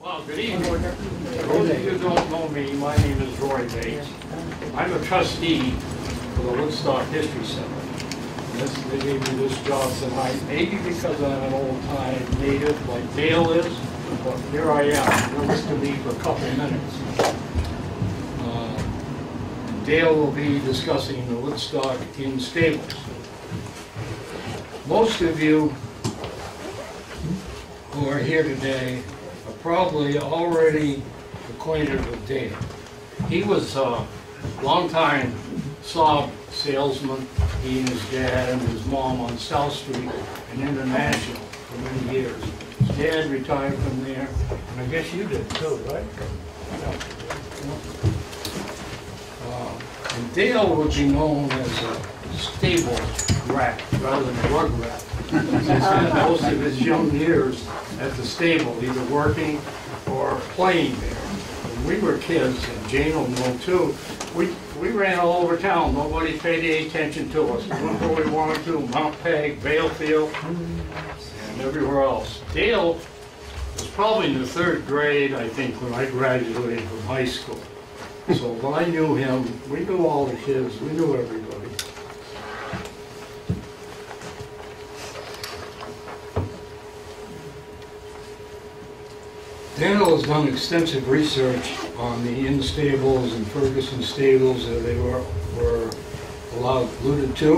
Well, good evening. For those of you who don't know me, my name is Roy Bates. I'm a trustee for the Woodstock History Center. They gave me this job tonight, maybe because I'm an old-time native like Dale is, but here I am. I'm just going to leave for a couple minutes. Dale will be discussing the Woodstock Inn Stables. Most of you who are here today are probably already acquainted with Dale. He was a long-time Saab salesman. He and his dad and his mom on South Street and International for many years. His dad retired from there, and I guess you did too, right? Yeah. And Dale would be known as a stable rat rather than a rug rat. He spent most of his young years at the stable, either working or playing there. When we were kids, and Jane will know too, we ran all over town. Nobody paid any attention to us. We went where we wanted to, Mount Peg, Balefield, and everywhere else. Dale was probably in the third grade, I think, when I graduated from high school. So when I knew him, we knew all the kids, we knew everybody. Daniel has done extensive research on the Inn Stables and Ferguson Stables that they were alluded to.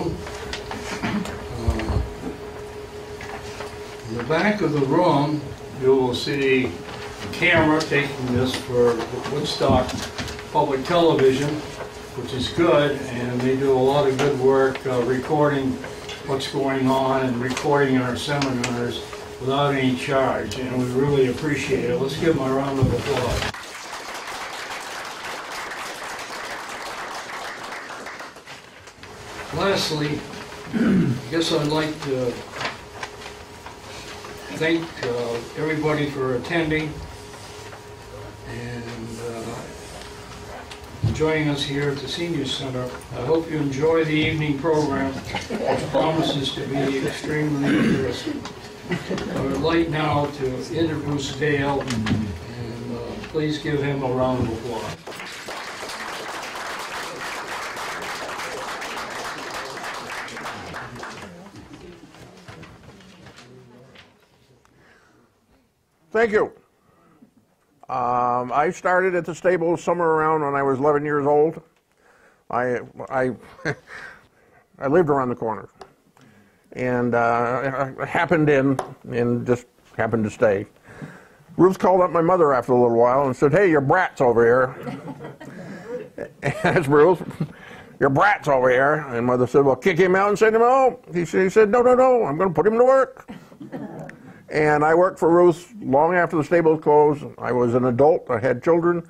In the back of the room, you will see a camera taking this for Woodstock Public Television, which is good, and they do a lot of good work recording what's going on and recording our seminars without any charge, and we really appreciate it. Let's give them a round of applause. Lastly, I guess I'd like to thank everybody for attending and joining us here at the Senior Center. I hope you enjoy the evening program, which promises to be extremely interesting. I would like now to introduce Dale, and please give him a round of applause. Thank you. I started at the stable somewhere around when I was 11 years old. I lived around the corner, and I happened in and just happened to stay. Ruth called up my mother after a little while and said, "Hey, your brat's over here." That's Ruth. "Your brat's over here." And Mother said, "Well, kick him out and send him home." She said, "No, no, no, I'm going to put him to work." And I worked for Ruth long after the stable closed. I was an adult, I had children,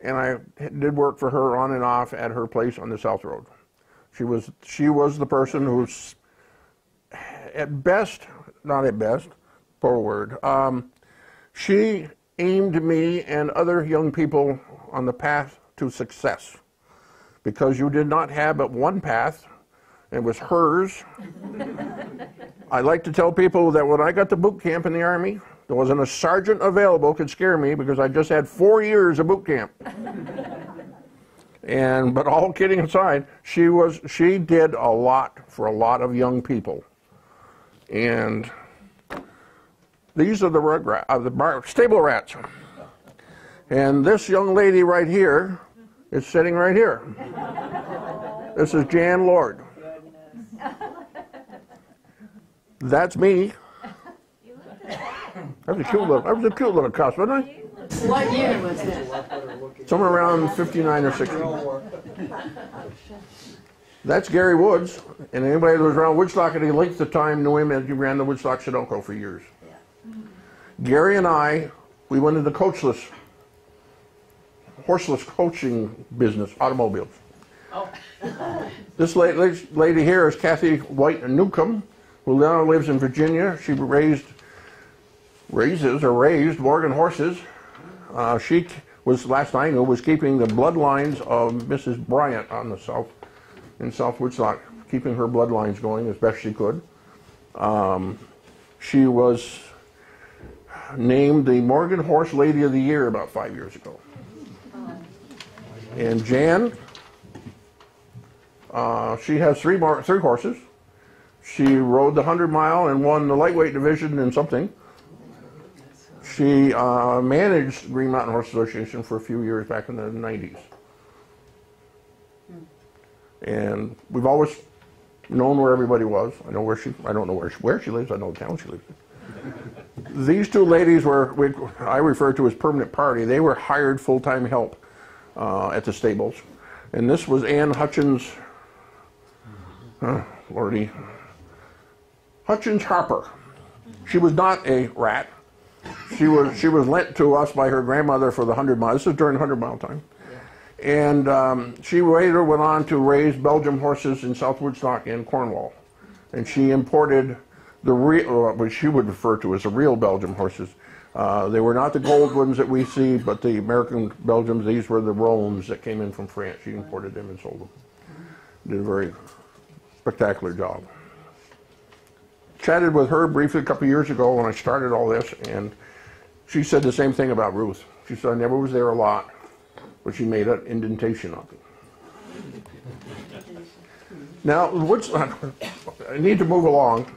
and I did work for her on and off at her place on the South Road. She was the person who, at best, not at best, poor word, she aimed me and other young people on the path to success, because you did not have but one path. It was hers. I like to tell people that when I got to boot camp in the Army, there wasn't a sergeant available could scare me, because I just had 4 years of boot camp. But all kidding aside, she did a lot for a lot of young people. And these are the stable rats. And this young lady right here is sitting right here. This is Jan Lord. That's me. That was a cute little cuss, wasn't I? What year was that? Somewhere around 59 or 60. That's Gary Woods, and anybody that was around Woodstock at any length of time knew him as he ran the Woodstock-Shinoco for years. Gary and I, we went into the horseless coaching business, automobiles. This lady here is Kathy White Newcomb, who now lives in Virginia. She raised Morgan horses. She was, last I knew, was keeping the bloodlines of Mrs. Bryant on the south, in South Woodstock, keeping her bloodlines going as best she could. She was named the Morgan Horse Lady of the Year about 5 years ago. And Jan, she has three horses. She rode the 100-mile and won the lightweight division in something. She managed Green Mountain Horse Association for a few years back in the 90s. And we've always known where everybody was. I know where she, I don't know where she lives, I know the town she lives in. These two ladies were, I refer to as permanent party. They were hired full-time help at the stables. And this was Anne Hutchins, Lordy Hutchins Harper. She was not a rat. She was lent to us by her grandmother for the 100-mile. This is during 100-mile time. And she later went on to raise Belgium horses in South Woodstock and Cornwall. And she imported the real, what she would refer to as the real Belgium horses. They were not the gold ones that we see, but the American Belgiums. These were the Romes that came in from France. She imported them and sold them. Did a very spectacular job. Chatted with her briefly a couple of years ago when I started all this, and she said the same thing about Ruth. She said, I never was there a lot, but she made an indentation of it. Now, Woodstock, I need to move along.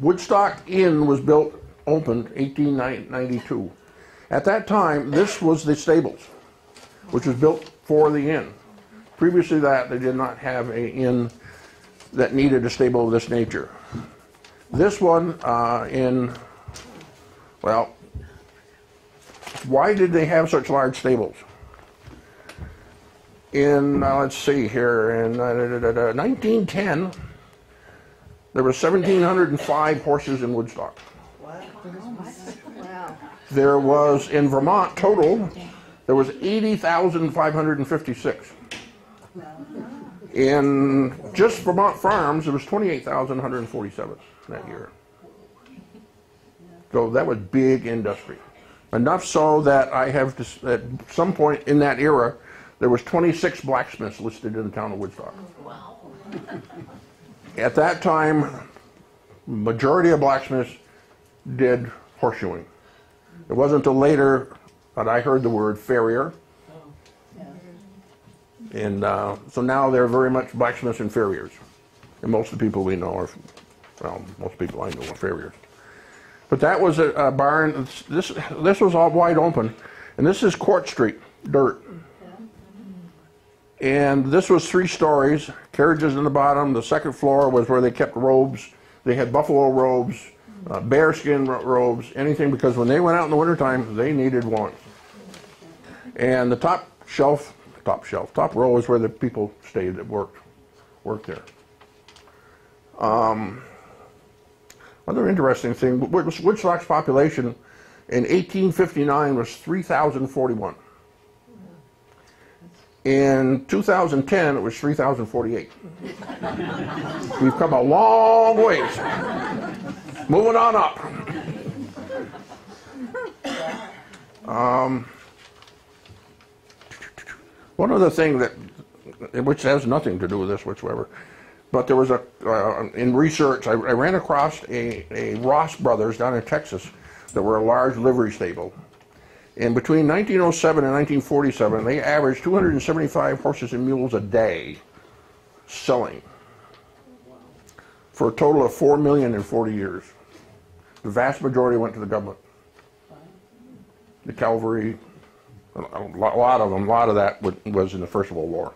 Woodstock Inn was built, opened 1892. At that time, this was the stables, which was built for the inn. Previously that, they did not have an inn that needed a stable of this nature. This one well, why did they have such large stables? In, let's see here, in 1910, there were 1,705 horses in Woodstock. Wow. There was, in Vermont total, there was 80,556. In just Vermont farms, there was 28,147 that year. So that was big industry. Enough so that I have, at some point in that era, there was 26 blacksmiths listed in the town of Woodstock. Wow. At that time, majority of blacksmiths did horseshoeing. It wasn't until later that I heard the word farrier. And so now they're very much blacksmiths and farriers. And most of the people we know are, well, most people I know are farriers. But that was a barn, this was all wide open. And this is Court Street, dirt. And this was 3 stories, carriages in the bottom. The second floor was where they kept robes. They had buffalo robes, bearskin robes, anything, because when they went out in the wintertime, they needed one. And the top row is where the people stayed that worked there. Another interesting thing, Woodstock's population in 1859 was 3,041. In 2010, it was 3,048. We've come a long ways. Moving on up. One other thing that, which has nothing to do with this whatsoever, but there was a, in research, I ran across a Ross Brothers down in Texas that were a large livery stable. And between 1907 and 1947, they averaged 275 horses and mules a day selling for a total of 4 million in 40 years. The vast majority went to the government. The cavalry, a lot of that was in the First World War.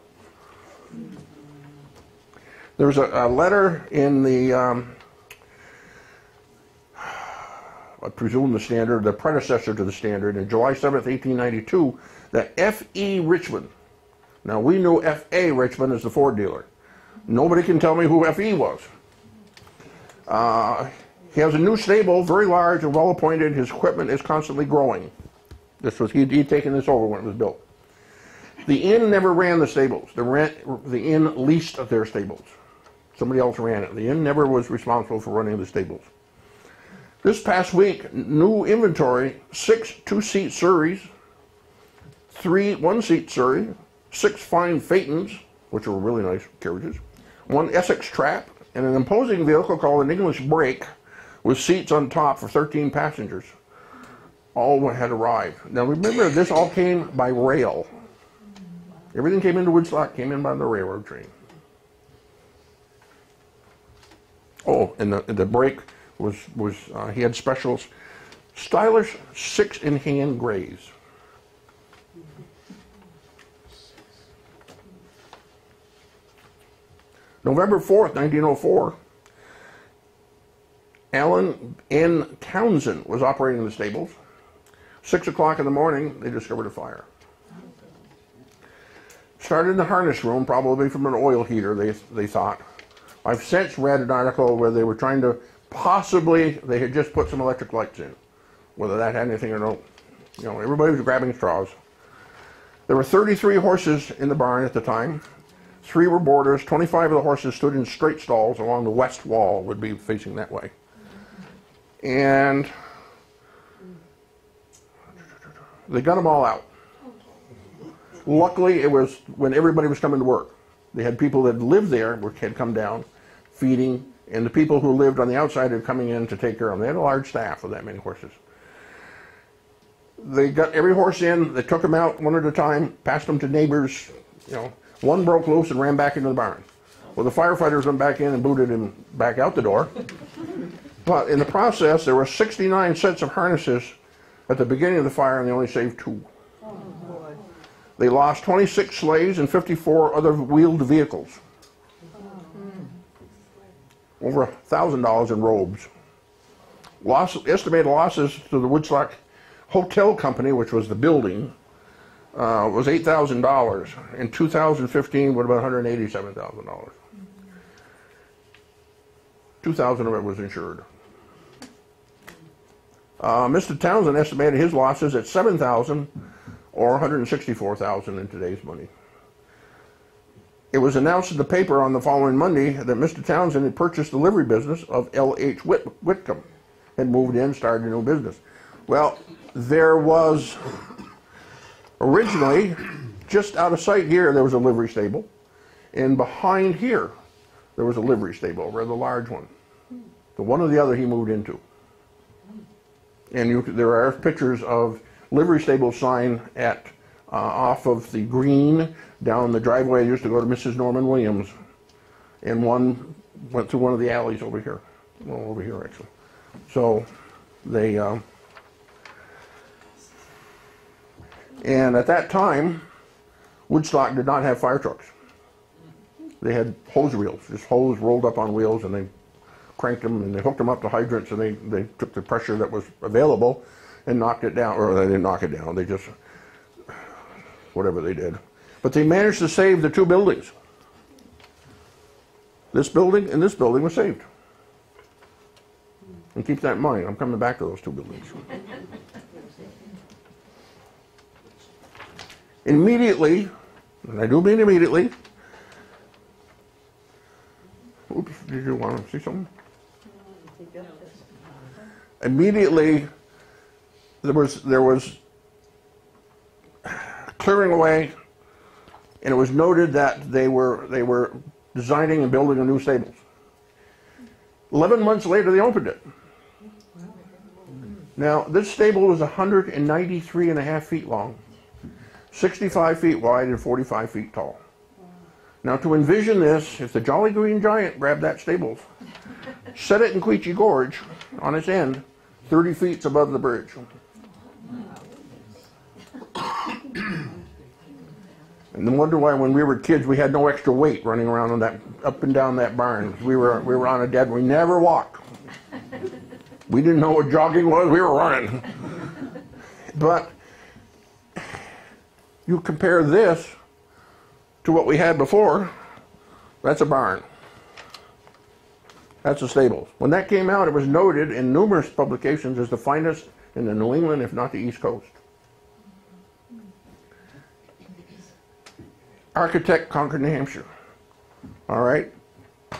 There was a letter in the, I presume the Standard, the predecessor to the Standard, in July 7th, 1892, that F. E. Richmond. Now we knew F. A. Richmond as the Ford dealer. Nobody can tell me who F. E. was. He has a new stable, very large and well appointed. His equipment is constantly growing. This was, he'd taken this over when it was built. The inn never ran the stables. The inn leased their stables. Somebody else ran it. The inn never was responsible for running the stables. This past week, new inventory, 6 two-seat Surreys, 3 one-seat Surrey, 6 fine Phaetons, which were really nice carriages, 1 Essex trap, and an imposing vehicle called an English brake with seats on top for 13 passengers. All had arrived. Now remember, this all came by rail. Everything came into Woodstock, came in by the railroad train. Oh, and the break was he had specials, stylish 6-in-hand grays. November 4th, 1904, Alan N Townsend was operating the stables. 6 o'clock in the morning, they discovered a fire. Started in the harness room, probably from an oil heater, they thought. I've since read an article where they were trying to possibly, they had just put some electric lights in. Whether that had anything or not, you know, everybody was grabbing straws. There were 33 horses in the barn at the time. 3 were boarders. 25 of the horses stood in straight stalls along the west wall, would be facing that way. And they got them all out. Luckily, it was when everybody was coming to work. They had people that lived there, which had come down, feeding, and the people who lived on the outside were coming in to take care of them. They had a large staff of that many horses. They got every horse in, they took them out one at a time, passed them to neighbors, you know. One broke loose and ran back into the barn. Well, the firefighters went back in and booted him back out the door. But in the process, there were 69 sets of harnesses at the beginning of the fire, and they only saved 2. They lost 26 sleighs and 54 other wheeled vehicles. Over $1,000 in robes. Estimated losses to the Woodstock Hotel Company, which was the building, was $8,000. In 2015, what about $187,000? 2,000 of it was insured. Mr. Townsend estimated his losses at $7,000. Or $164,000 in today's money. It was announced in the paper on the following Monday that Mr. Townsend had purchased the livery business of L.H. Whitcomb, and moved in, started a new business. Well, there was originally, just out of sight here, there was a livery stable, and behind here there was a livery stable, a rather large one. The one or the other he moved into. And there are pictures of livery stable sign at off of the green down the driveway. I used to go to Mrs. Norman Williams, and one went through one of the alleys over here, well, over here actually. So they and at that time Woodstock did not have fire trucks. They had hose reels, just hose rolled up on wheels, and they cranked them and they hooked them up to hydrants, and they took the pressure that was available and knocked it down, or they didn't knock it down, they just, whatever they did. But they managed to save the two buildings. This building was saved. And keep that in mind, I'm coming back to those two buildings. Immediately, and I do mean immediately, oops, did you want to see something? Immediately, there was clearing away, and it was noted that they were designing and building a new stables. 11 months later, they opened it. Now, this stable was 193.5 feet long, 65 feet wide, and 45 feet tall. Now, to envision this, if the Jolly Green Giant grabbed that stable, set it in Queechee Gorge on its end, 30 feet above the bridge. And no wonder why when we were kids we had no extra weight running around on that, up and down that barn. We were on a dead, we never walked. We didn't know what jogging was, we were running. But you compare this to what we had before, that's a barn. That's the stables. When that came out, it was noted in numerous publications as the finest in the New England, if not the East Coast. Architect, Concord, New Hampshire. All right.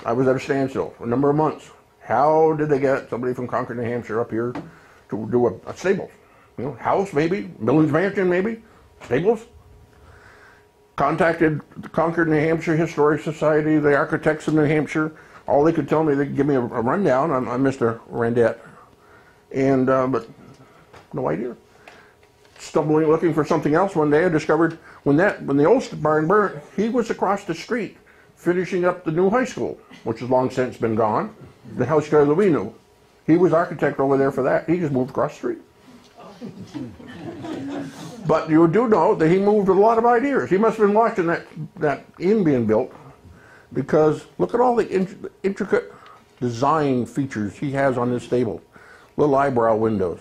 I was at a standstill for a number of months. How did they get somebody from Concord, New Hampshire up here to do a stables? You know, house maybe, Billings Mansion maybe, stables? Contacted the Concord, New Hampshire Historic Society, the architects of New Hampshire, all they could tell me, they could give me a rundown on Mr. Randette, and but no idea. Stumbling, looking for something else one day, I discovered when the old barn burnt, he was across the street finishing up the new high school, which has long since been gone. The house guy that we knew, he was architect over there for that. He just moved across the street. But you do know that he moved with a lot of ideas. He must have been watching that inn being built, because look at all the intricate design features he has on this stable. Little eyebrow windows.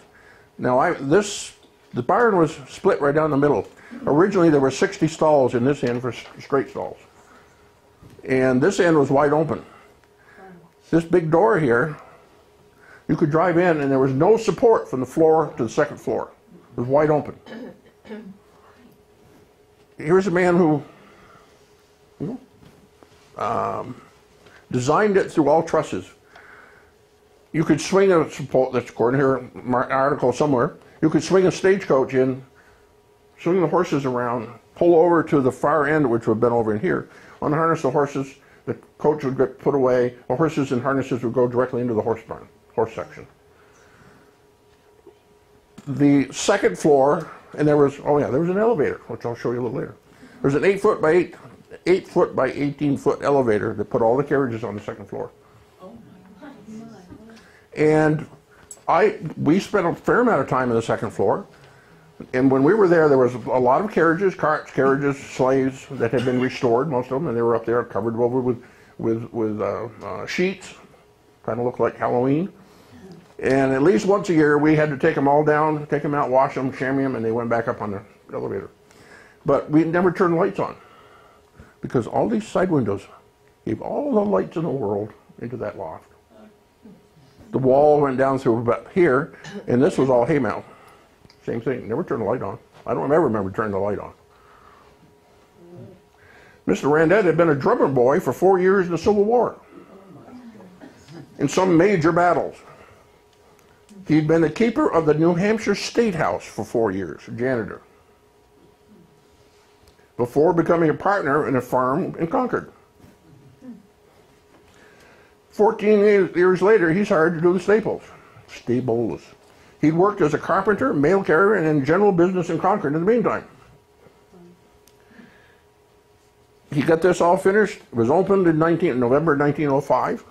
Now the barn was split right down the middle. Originally there were 60 stalls in this end for straight stalls, and this end was wide open. This big door here, you could drive in and there was no support from the floor to the second floor. It was wide open. Here's a man who designed it through all trusses. You could swing a support, that's according to an article somewhere, you could swing a stagecoach in, swing the horses around, pull over to the far end, which would have been over in here, unharness the horses, the coach would get put away, the horses and harnesses would go directly into the horse barn, horse section. The second floor, and there was, oh yeah, there was an elevator, which I'll show you a little later. There's an 8 foot by 18 foot elevator that put all the carriages on the second floor. Oh my God. And we spent a fair amount of time on the second floor, and when we were there was a lot of carriages, carts, carriages, sleighs that had been restored, most of them, and they were up there covered over with sheets, kind of looked like Halloween. And at least once a year we had to take them all down, take them out, wash them, chamois them, and they went back up on the elevator. But we never turned lights on, because all these side windows gave all the lights in the world into that loft. The wall went down through about here, and this was all haymow. Same thing, never turned the light on. I don't ever remember turning the light on. Mr. Randette had been a drummer boy for 4 years in the Civil War, in some major battles. He'd been the keeper of the New Hampshire State House for 4 years, a janitor, before becoming a partner in a farm in Concord. 14 years later, he's hired to do the stables. He'd worked as a carpenter, mail carrier, and in general business in Concord in the meantime. He got this all finished. It was opened in November 1905.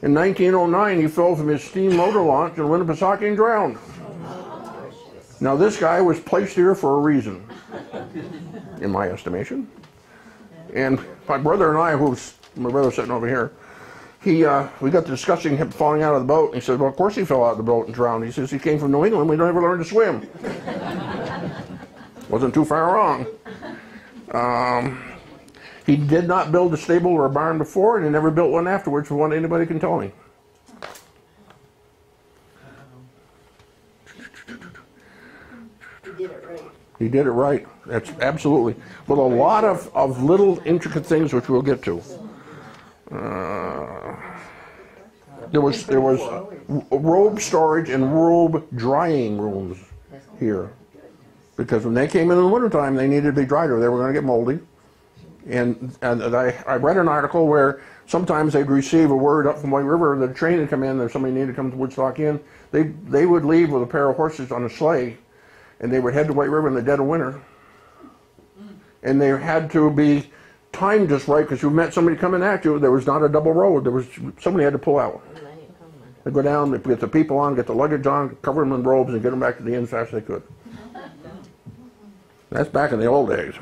In 1909, he fell from his steam motor launch in Winnipesaukee and drowned. Now this guy was placed here for a reason, in my estimation. And my brother and I, my brother's sitting over here, we got to discussing him falling out of the boat, and he said, well, of course he fell out of the boat and drowned. He says, he came from New England, we don't ever learn to swim. Wasn't too far wrong. He did not build a stable or a barn before, and he never built one afterwards, for what anybody can tell me. He did it right. He did it right. That's absolutely. But a lot of little intricate things, which we'll get to. There was robe storage and robe drying rooms here, because when they came in the wintertime, they needed to be dried or they were going to get moldy. And I read an article where sometimes they'd receive a word up from White River that a train had come in, that somebody needed to come to Woodstock Inn. They would leave with a pair of horses on a sleigh, and they would head to White River in the dead of winter. And they had to be timed just right, because you met somebody coming at you. There was not a double road. Somebody had to pull out. They'd go down, they'd get the people on, get the luggage on, cover them in robes, and get them back to the inn as fast as they could. That's back in the old days.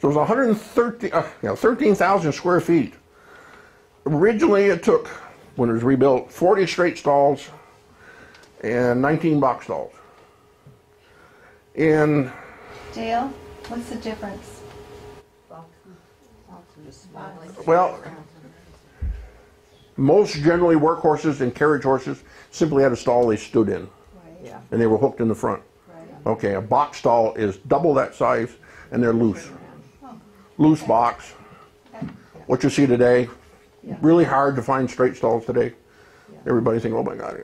So it was 13,000 square feet. Originally it took, when it was rebuilt, 40 straight stalls and 19 box stalls. And Dale, what's the difference? Well, most generally workhorses and carriage horses simply had a stall they stood in. Right. Yeah. And they were hooked in the front. Right. Okay, a box stall is double that size, and they're loose. Loose box, what you see today, really hard to find straight stalls today. Everybody thinks, oh my God.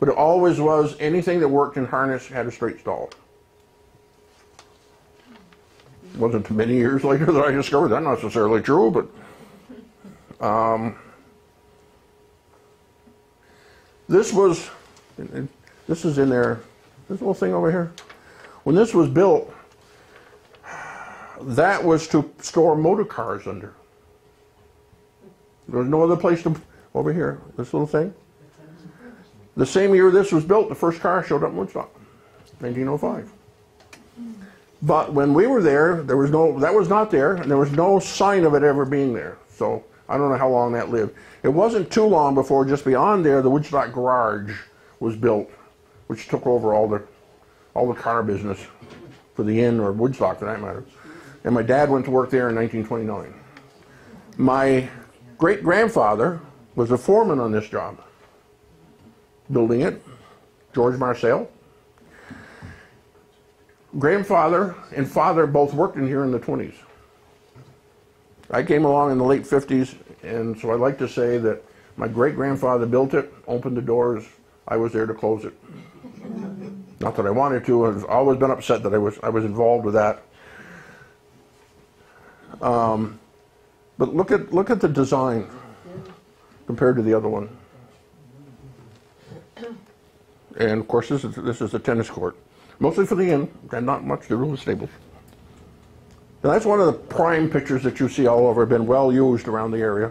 But it always was, anything that worked in harness had a straight stall. It wasn't many years later that I discovered that not necessarily true, but this was, this is in there, this little thing over here. When this was built, that was to store motor cars under. There was no other place to, over here, this little thing. The same year this was built, the first car showed up in Woodstock, 1905. But when we were there, there was no, that was not there, and there was no sign of it ever being there. So I don't know how long that lived. It wasn't too long before, just beyond there, the Woodstock Garage was built, which took over all the car business for the inn, or Woodstock for that matter. And my dad went to work there in 1929. My great-grandfather was a foreman on this job, building it, George Marcel. Grandfather and father both worked in here in the 20s. I came along in the late 50s, and so I like to say that my great-grandfather built it, opened the doors, I was there to close it. Not that I wanted to, I've always been upset that I was involved with that. But look at the design compared to the other one. And of course this is a tennis court. Mostly for the inn, and not much to do with stables. Now that's one of the prime pictures that you see all over, been well used around the area.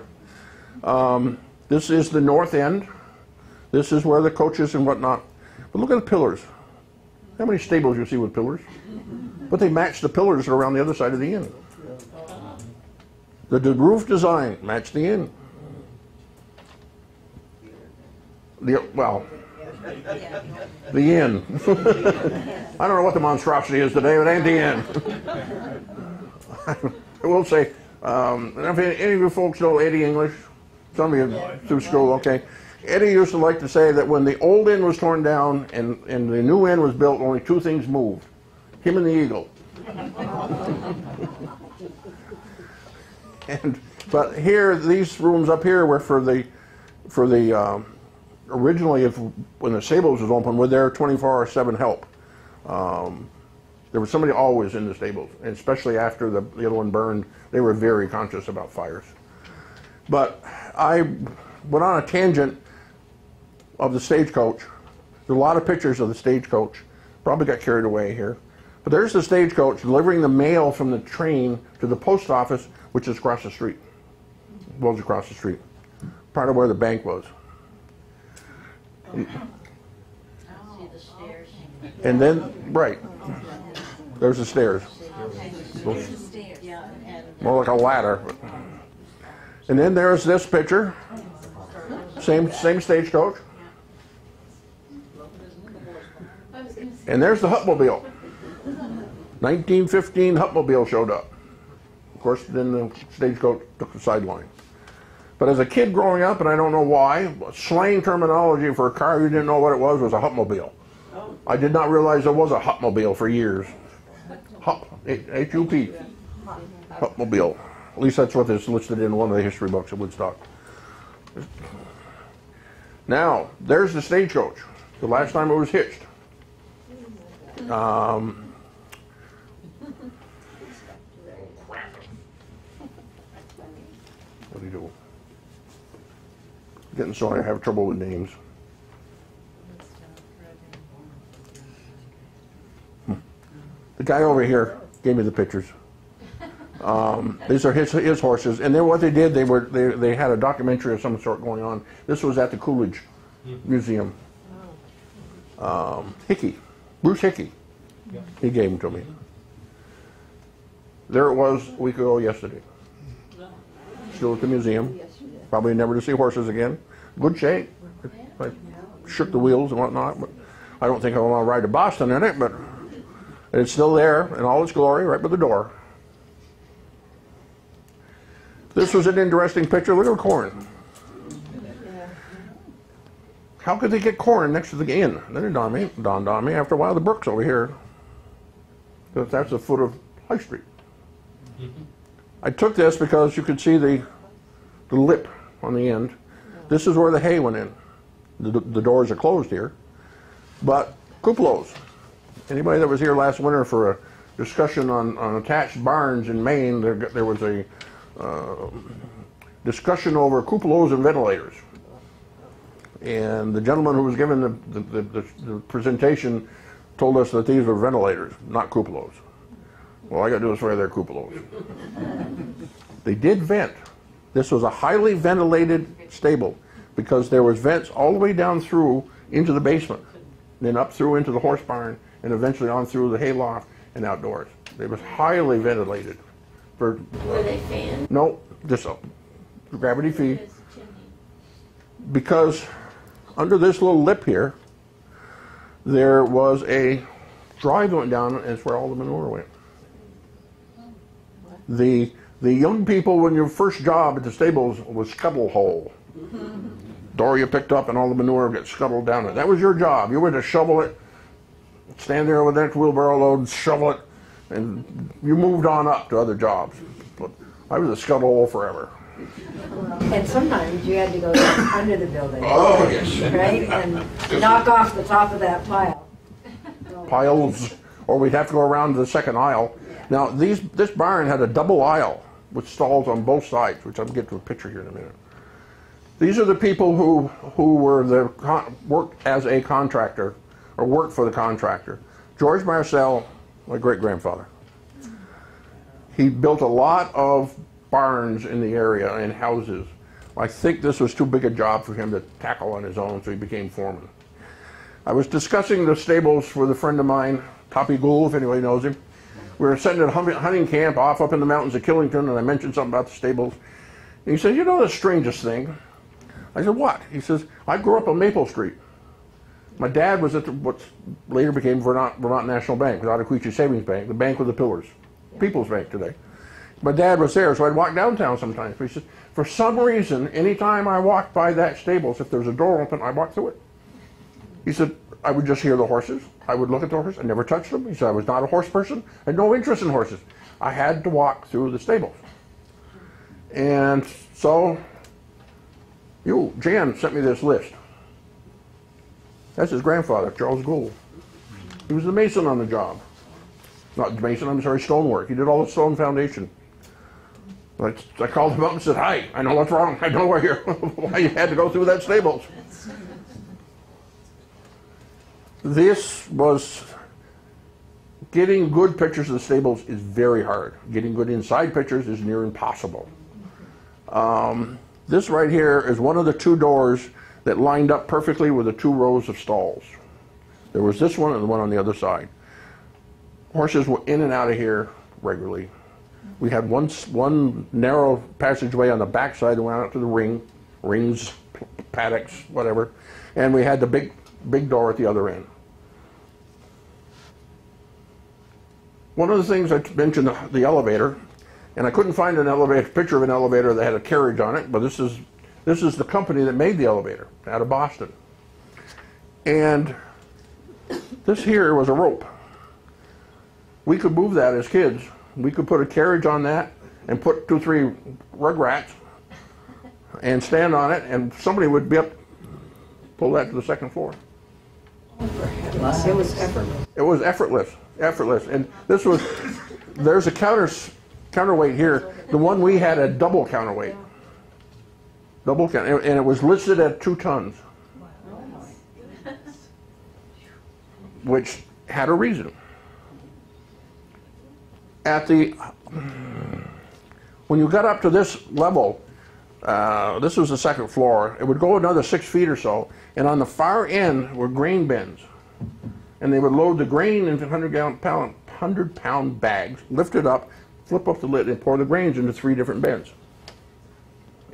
This is the north end. This is where the coaches and whatnot. But look at the pillars. How many stables you see with pillars? But they match the pillars that are around the other side of the inn. The roof design matched the inn. The inn. I don't know what the monstrosity is today, but it ain't the inn. I will say, if any of you folks know Eddie English, some of you through school, okay. Eddie used to like to say that when the old inn was torn down and the new inn was built, only two things moved. Him and the eagle. But here, these rooms up here were for the originally, when the stables was open, were there 24/7 help. There was somebody always in the stables, and especially after the other one burned, they were very conscious about fires. But I went on a tangent of the stagecoach. There's a lot of pictures of the stagecoach. Probably got carried away here. But there's the stagecoach delivering the mail from the train to the post office, which is across the street. Well, it's across the street. Part of where the bank was. And then, right, there's the stairs. More like a ladder. And then there's this picture. Same stagecoach. And there's the Hupmobile. 1915 Hupmobile showed up. Of course, then the stagecoach took the sideline. But as a kid growing up, and I don't know why, slang terminology for a car you didn't know what it was a Hupmobile. Oh. I did not realize there was a Hutmobile for years. Hup, H-U-P, Hutmobile. At least that's what is listed in one of the history books of Woodstock. Now, there's the stagecoach, the last time it was hitched. What do you do? Getting so I have trouble with names. The guy over here gave me the pictures. These are his horses, and then what they did, they had a documentary of some sort going on. This was at the Coolidge Museum. Hickey, Bruce Hickey, he gave them to me. There it was a week ago yesterday. Still at the museum. Probably never to see horses again. Good shape. I shook the wheels and whatnot, but I don't think I want to ride to Boston in it, but it's still there in all its glory, right by the door. This was an interesting picture. Look at corn. How could they get corn next to the inn? Then it dawned on me after a while, the brook's over here. That's the foot of High Street. I took this because you could see the lip on the end. This is where the hay went in. The doors are closed here. But cupolas. Anybody that was here last winter for a discussion on attached barns in Maine, there was a discussion over cupolas and ventilators. And the gentleman who was giving the presentation told us that these were ventilators, not cupolas. Well, I got to do is fire their cupolas. They did vent. This was a highly ventilated stable because there was vents all the way down through into the basement, then up through into the horse barn, and eventually on through the hayloft and outdoors. It was highly ventilated. Were they fans? No, just a gravity feed. Because under this little lip here, there was a drive that went down, and it's where all the manure went. The young people, when your first job at the stables was scuttle hole. Door you picked up and all the manure would get scuttled down it. That was your job. You were to shovel it, stand there with that wheelbarrow load, shovel it, and you moved on up to other jobs. But I was a scuttle hole forever. And sometimes you had to go under the building, oh, yes, right, and knock off the top of that pile. Piles, or we'd have to go around to the second aisle. Now, this barn had a double aisle with stalls on both sides, which I'll get to a picture here in a minute. These are the people who were worked as a contractor, or worked for the contractor. George Marcel, my great-grandfather, he built a lot of barns in the area and houses. I think this was too big a job for him to tackle on his own, so he became foreman. I was discussing the stables with a friend of mine, Toppy Gould, if anybody knows him. We were sitting at hunting camp off up in the mountains of Killington, and I mentioned something about the stables. And he said, you know the strangest thing? I said, what? He says, I grew up on Maple Street. My dad was at what later became Vermont National Bank, Ottaquechee Savings Bank, the bank with the pillars, People's Bank today. My dad was there, so I'd walk downtown sometimes. But he said, for some reason, any time I walked by that stables, if there was a door open, I walked through it. He said, I would just hear the horses. I would look at the horses. I never touched them. He said, I was not a horse person. I had no interest in horses. I had to walk through the stables. And so, Jan sent me this list. That's his grandfather, Charles Gould. He was the mason on the job. Not mason, I'm sorry, stonework. He did all the stone foundation. I called him up and said, hi, I know what's wrong. I know why you had to go through that stables. This was, getting good pictures of the stables is very hard. Getting good inside pictures is near impossible. This right here is one of the two doors that lined up perfectly with the two rows of stalls. There was this one and the one on the other side. Horses were in and out of here regularly. We had one narrow passageway on the backside that went out to the rings, paddocks, whatever. And we had the big door at the other end. One of the things I mentioned, the elevator, and I couldn't find an elevator, picture of an elevator that had a carriage on it, but this is the company that made the elevator out of Boston. And this here was a rope. We could move that as kids. We could put a carriage on that and put 2 or 3 rugrats and stand on it, and somebody would be up, pull that to the second floor. It was effortless. It was effortless. And this was, there's a counterweight here. The one we had a double counterweight. And it was listed at 2 tons. Which had a reason. When you got up to this level, this was the second floor, it would go another 6 feet or so, and on the far end were grain bins. And they would load the grain into 100-pound bags, lift it up, flip up the lid, and pour the grains into 3 different bins.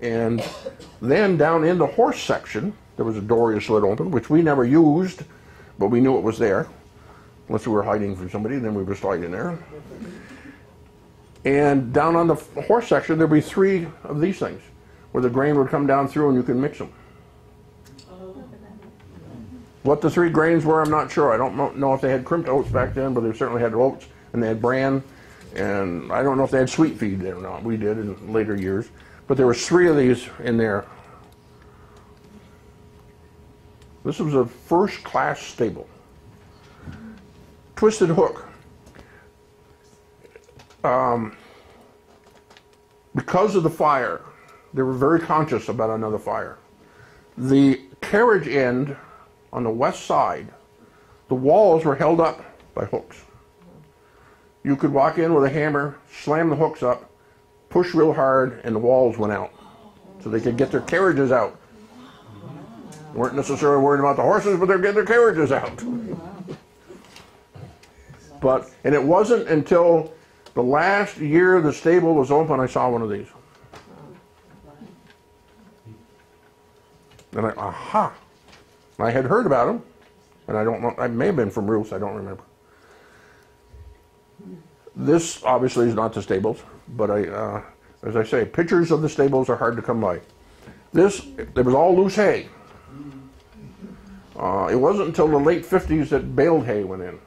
And then down in the horse section, there was a door you slid open, which we never used, but we knew it was there. Unless we were hiding from somebody, then we were slide in there. And down on the horse section, there'd be 3 of these things, where the grain would come down through and you can mix them. What the 3 grains were, I'm not sure. I don't know if they had crimped oats back then, but they certainly had oats, and they had bran, and I don't know if they had sweet feed there or not. We did in later years. But there was 3 of these in there. This was a first-class stable. Twisted hook. because of the fire, they were very conscious about another fire. The carriage end on the west side, the walls were held up by hooks. You could walk in with a hammer, slam the hooks up, push real hard, and the walls went out. So they could get their carriages out. They weren't necessarily worried about the horses, but they're getting their carriages out. But, and it wasn't until the last year the stable was open I saw one of these. And I, aha! I had heard about them, and I don't know, I may have been from Ruth, I don't remember. This obviously is not the stables, but I, as I say, pictures of the stables are hard to come by. This, it was all loose hay. It wasn't until the late 50s that baled hay went in.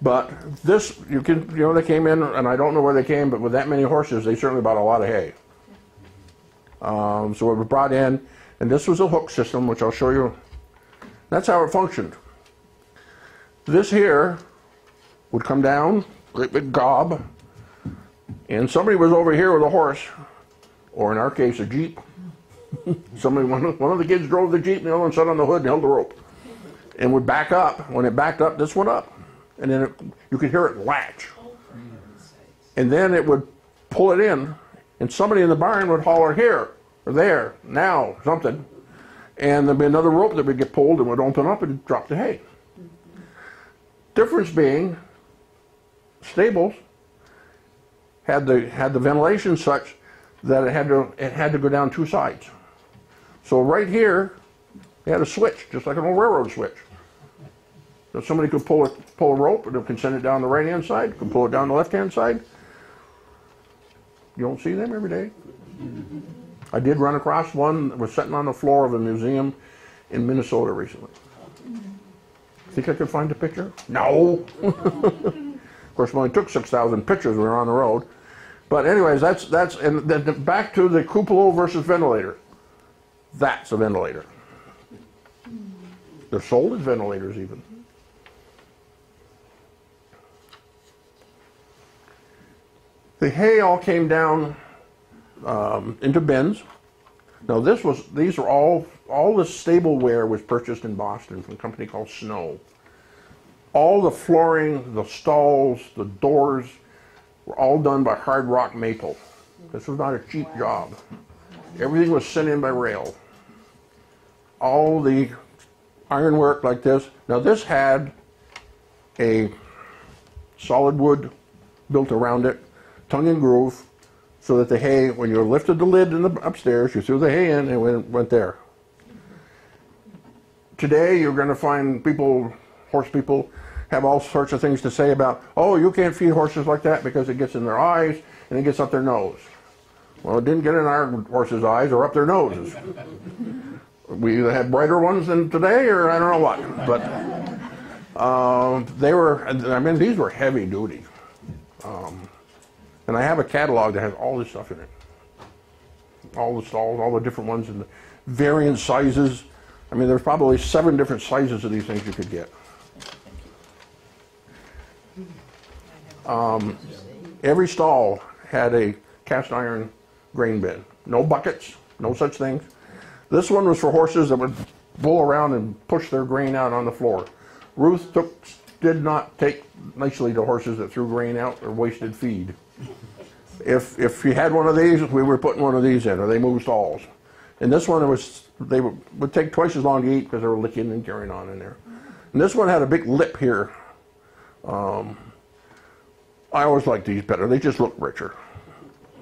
But this, you can, you know, they came in, and I don't know where they came, but with that many horses, they certainly bought a lot of hay. So it was brought in, and this was a hook system, which I'll show you. That's how it functioned. This here would come down, great big gob, and somebody was over here with a horse, or in our case, a Jeep. Somebody, one of the kids drove the Jeep, and the other one sat on the hood and held the rope, and would back up. When it backed up, this went up, and then it, you could hear it latch, and then it would pull it in, and somebody in the barn would holler here, or there, now, something, and there'd be another rope that would get pulled and would open up and drop the hay. Difference being, stables had the ventilation such that it had to go down two sides. So right here, they had a switch, just like an old railroad switch. So somebody could pull a rope, and it could send it down the right-hand side, could pull it down the left-hand side. You don't see them every day. I did run across one that was sitting on the floor of a museum in Minnesota recently. Think I could find a picture? No. Of course, we only took 6,000 pictures. We were on the road. But anyways, that's and then back to the cupola versus ventilator. That's a ventilator. They're sold as ventilators even. The hay all came down into bins. Now this was, these were all the stableware was purchased in Boston from a company called Snow. All the flooring, the stalls, the doors were all done by hard rock maple. This was not a cheap job. Everything was sent in by rail. All the ironwork like this. Now this had a solid wood built around it, tongue and groove, so that the hay, when you lifted the lid in the upstairs, you threw the hay in and it went there. Today you're going to find people, horse people, have all sorts of things to say about, oh, you can't feed horses like that because it gets in their eyes and it gets up their nose. Well, it didn't get in our horses' eyes or up their noses. We either had brighter ones than today or I don't know what. But they were, I mean, these were heavy duty. And I have a catalog that has all this stuff in it. All the stalls, all the different ones, and the variant sizes. I mean, there's probably 7 different sizes of these things you could get. Every stall had a cast iron grain bin. No buckets, no such things. This one was for horses that would bull around and push their grain out on the floor. Ruth did not take nicely to horses that threw grain out or wasted feed. If you had one of these, we were putting one of these in, or they moved stalls. And this one was, they would take twice as long to eat because they were licking and carrying on in there. And this one had a big lip here. I always liked these better. They just look richer.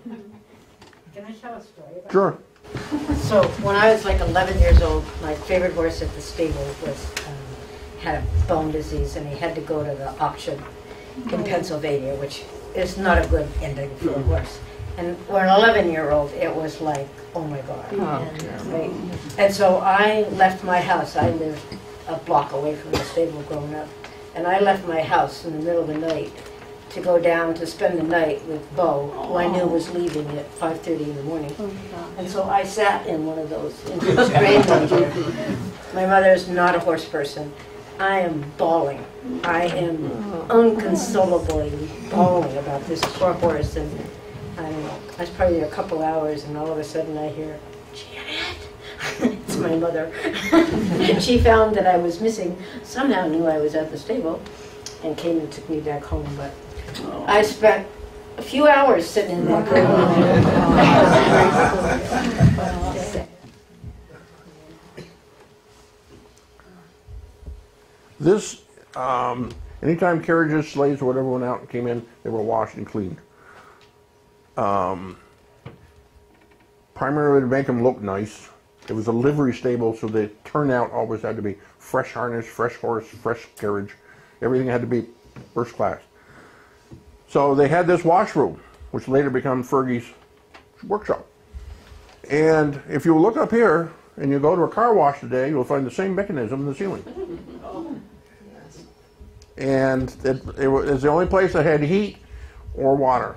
Can I tell a story about Sure. That? So when I was like 11 years old, my favorite horse at the stable was had a bone disease, and he had to go to the auction in Pennsylvania, which is not a good ending for a horse. And for an 11-year-old, it was like, oh my God. And so I left my house. I lived a block away from the stable growing up. And I left my house in the middle of the night to go down to spend the night with Bo, who I knew was leaving at 5:30 in the morning. And so I sat in one of those. My mother's not a horse person. I am bawling. I am unconsolably bawling about this poor horse. And I don't know, I was probably there a couple hours, and all of a sudden I hear, Janet! It's my mother. She found that I was missing, somehow knew I was at the stable, and came and took me back home. But I spent a few hours sitting in that room. This, anytime carriages, sleighs, whatever went out and came in, they were washed and cleaned. Primarily to make them look nice. It was a livery stable, so the turnout always had to be fresh harness, fresh horse, fresh carriage. Everything had to be first class. So they had this washroom, which later became Fergie's workshop. And if you look up here and you go to a car wash today, you'll find the same mechanism in the ceiling. And it was the only place that had heat or water.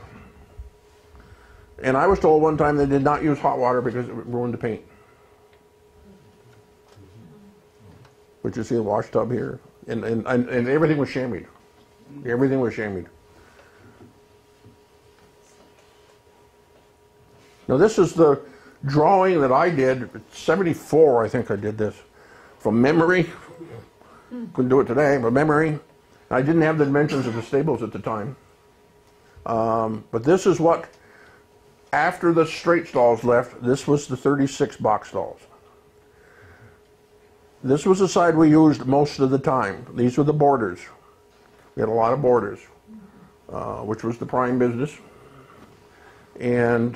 And I was told one time they did not use hot water because it ruined the paint. But you see a wash tub here. And everything was chamoyed. Everything was chamoyed. Now this is the drawing that I did, 74 I think I did this, from memory. Couldn't do it today, but memory. I didn't have the dimensions of the stables at the time. But this is what, after the straight stalls left, this was the 36 box stalls. This was the side we used most of the time. These were the borders. We had a lot of borders, which was the prime business. And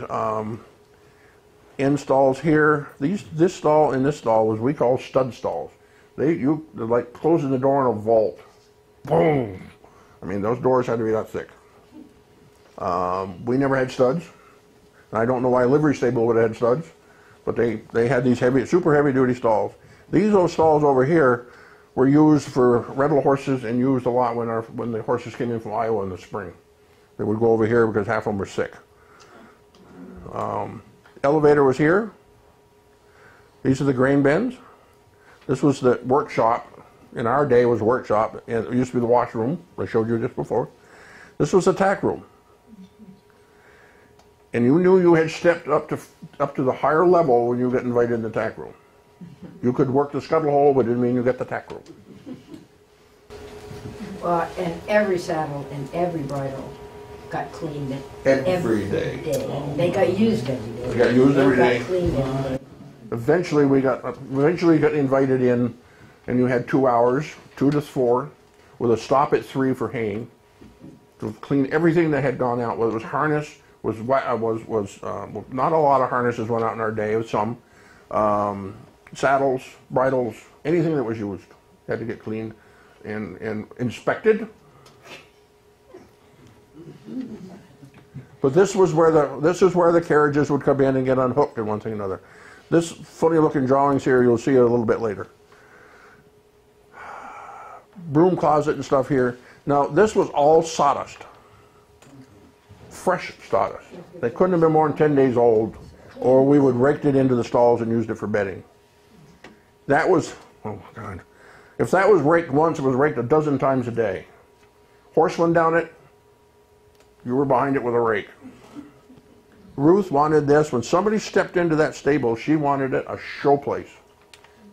end stalls here. This stall and this stall was we call stud stalls. They're like closing the door in a vault. Boom! I mean, those doors had to be that thick. We never had studs. I don't know why a livery stable would have had studs, but they had these heavy, super heavy-duty stalls. These little stalls over here were used for rental horses and used a lot when the horses came in from Iowa in the spring. They would go over here because half of them were sick. Elevator was here. These are the grain bins. This was the workshop. In our day, it was a workshop. And it used to be the washroom. I showed you this before. This was the tack room. And you knew you had stepped up to the higher level when you got invited in the tack room. You could work the scuttle hole, but it didn't mean you got the tack room. Well, and every saddle and every bridle got cleaned every day. Oh. They got used every day. They got used every day. Eventually, we got invited in, and you had 2 hours, 2 to 4, with a stop at 3 for haying, to clean everything that had gone out, whether it was harness. Not a lot of harnesses went out in our day, with some saddles, bridles, anything that was used had to get cleaned and inspected. But this was where the carriages would come in and get unhooked and one thing or another. This funny looking drawings here you'll see a little bit later. Broom closet and stuff here. Now this was all sawdust. Fresh sawdust. They couldn't have been more than 10 days old, or we would rake it into the stalls and used it for bedding. That was, oh my God. If that was raked once, it was raked a dozen times a day. Horse went down it, you were behind it with a rake. Ruth wanted this. When somebody stepped into that stable, she wanted it a show place.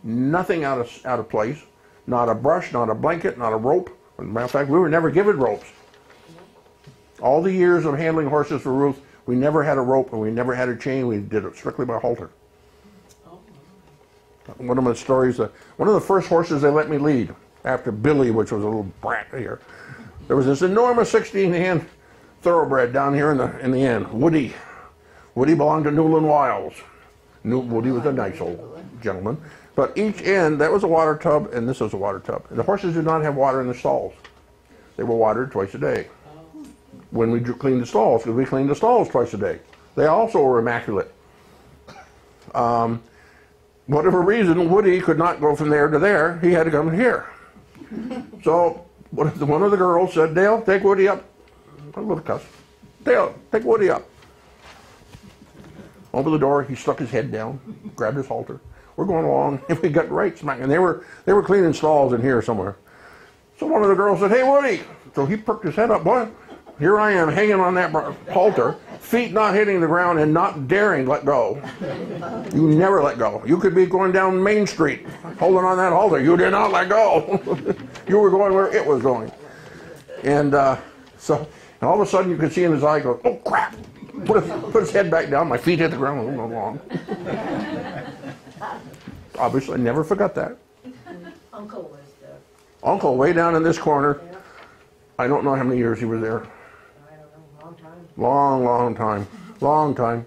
Nothing out of place. Not a brush, not a blanket, not a rope. As a matter of fact, we were never given ropes. All the years of handling horses for Ruth, we never had a rope and we never had a chain. We did it strictly by halter. One of my stories, one of the first horses they let me lead, after Billy, which was a little brat here, there was this enormous 16-hand thoroughbred down here in the end, Woody. Woody belonged to Newland Wiles. Woody was a nice old gentleman. But each end, that was a water tub and this was a water tub. And the horses did not have water in the stalls. They were watered twice a day. When we cleaned the stalls, because we cleaned the stalls twice a day. They also were immaculate. Whatever reason, Woody could not go from there to there. He had to come in here. So one of the girls said, Dale, take Woody up. A little cuss. Dale, take Woody up. Over the door, he stuck his head down, grabbed his halter. We're going along, and we got right smack. And they were cleaning stalls in here somewhere. So one of the girls said, "Hey, Woody." So he perked his head up, boy. Here I am hanging on that halter, feet not hitting the ground and not daring let go. You never let go. You could be going down Main Street holding on that halter. You did not let go. You were going where it was going. And so all of a sudden you could see in his eye, he goes, "Oh, crap." Put his head back down. My feet hit the ground. I'm going along. Obviously, I never forgot that. Uncle was there. Uncle, way down in this corner. Yeah. I don't know how many years he was there. I don't know. Long time. Long time.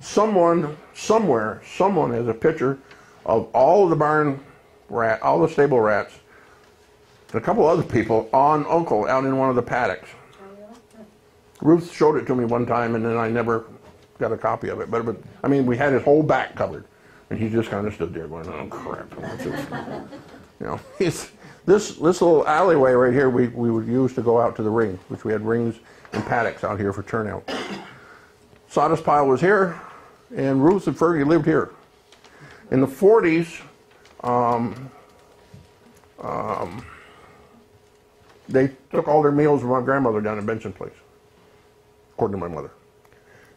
Someone, somewhere, someone has a picture of all the all the stable rats, and a couple other people on Uncle out in one of the paddocks. Ruth showed it to me one time, and then I never got a copy of it. But I mean, we had his whole back covered, and he just kind of stood there going, "Oh crap!" You know, this little alleyway right here we would use to go out to the ring, which we had rings and paddocks out here for turnout. Sawdust Pile was here, and Ruth and Fergie lived here. In the 40s, they took all their meals with my grandmother down in Benson Place, according to my mother.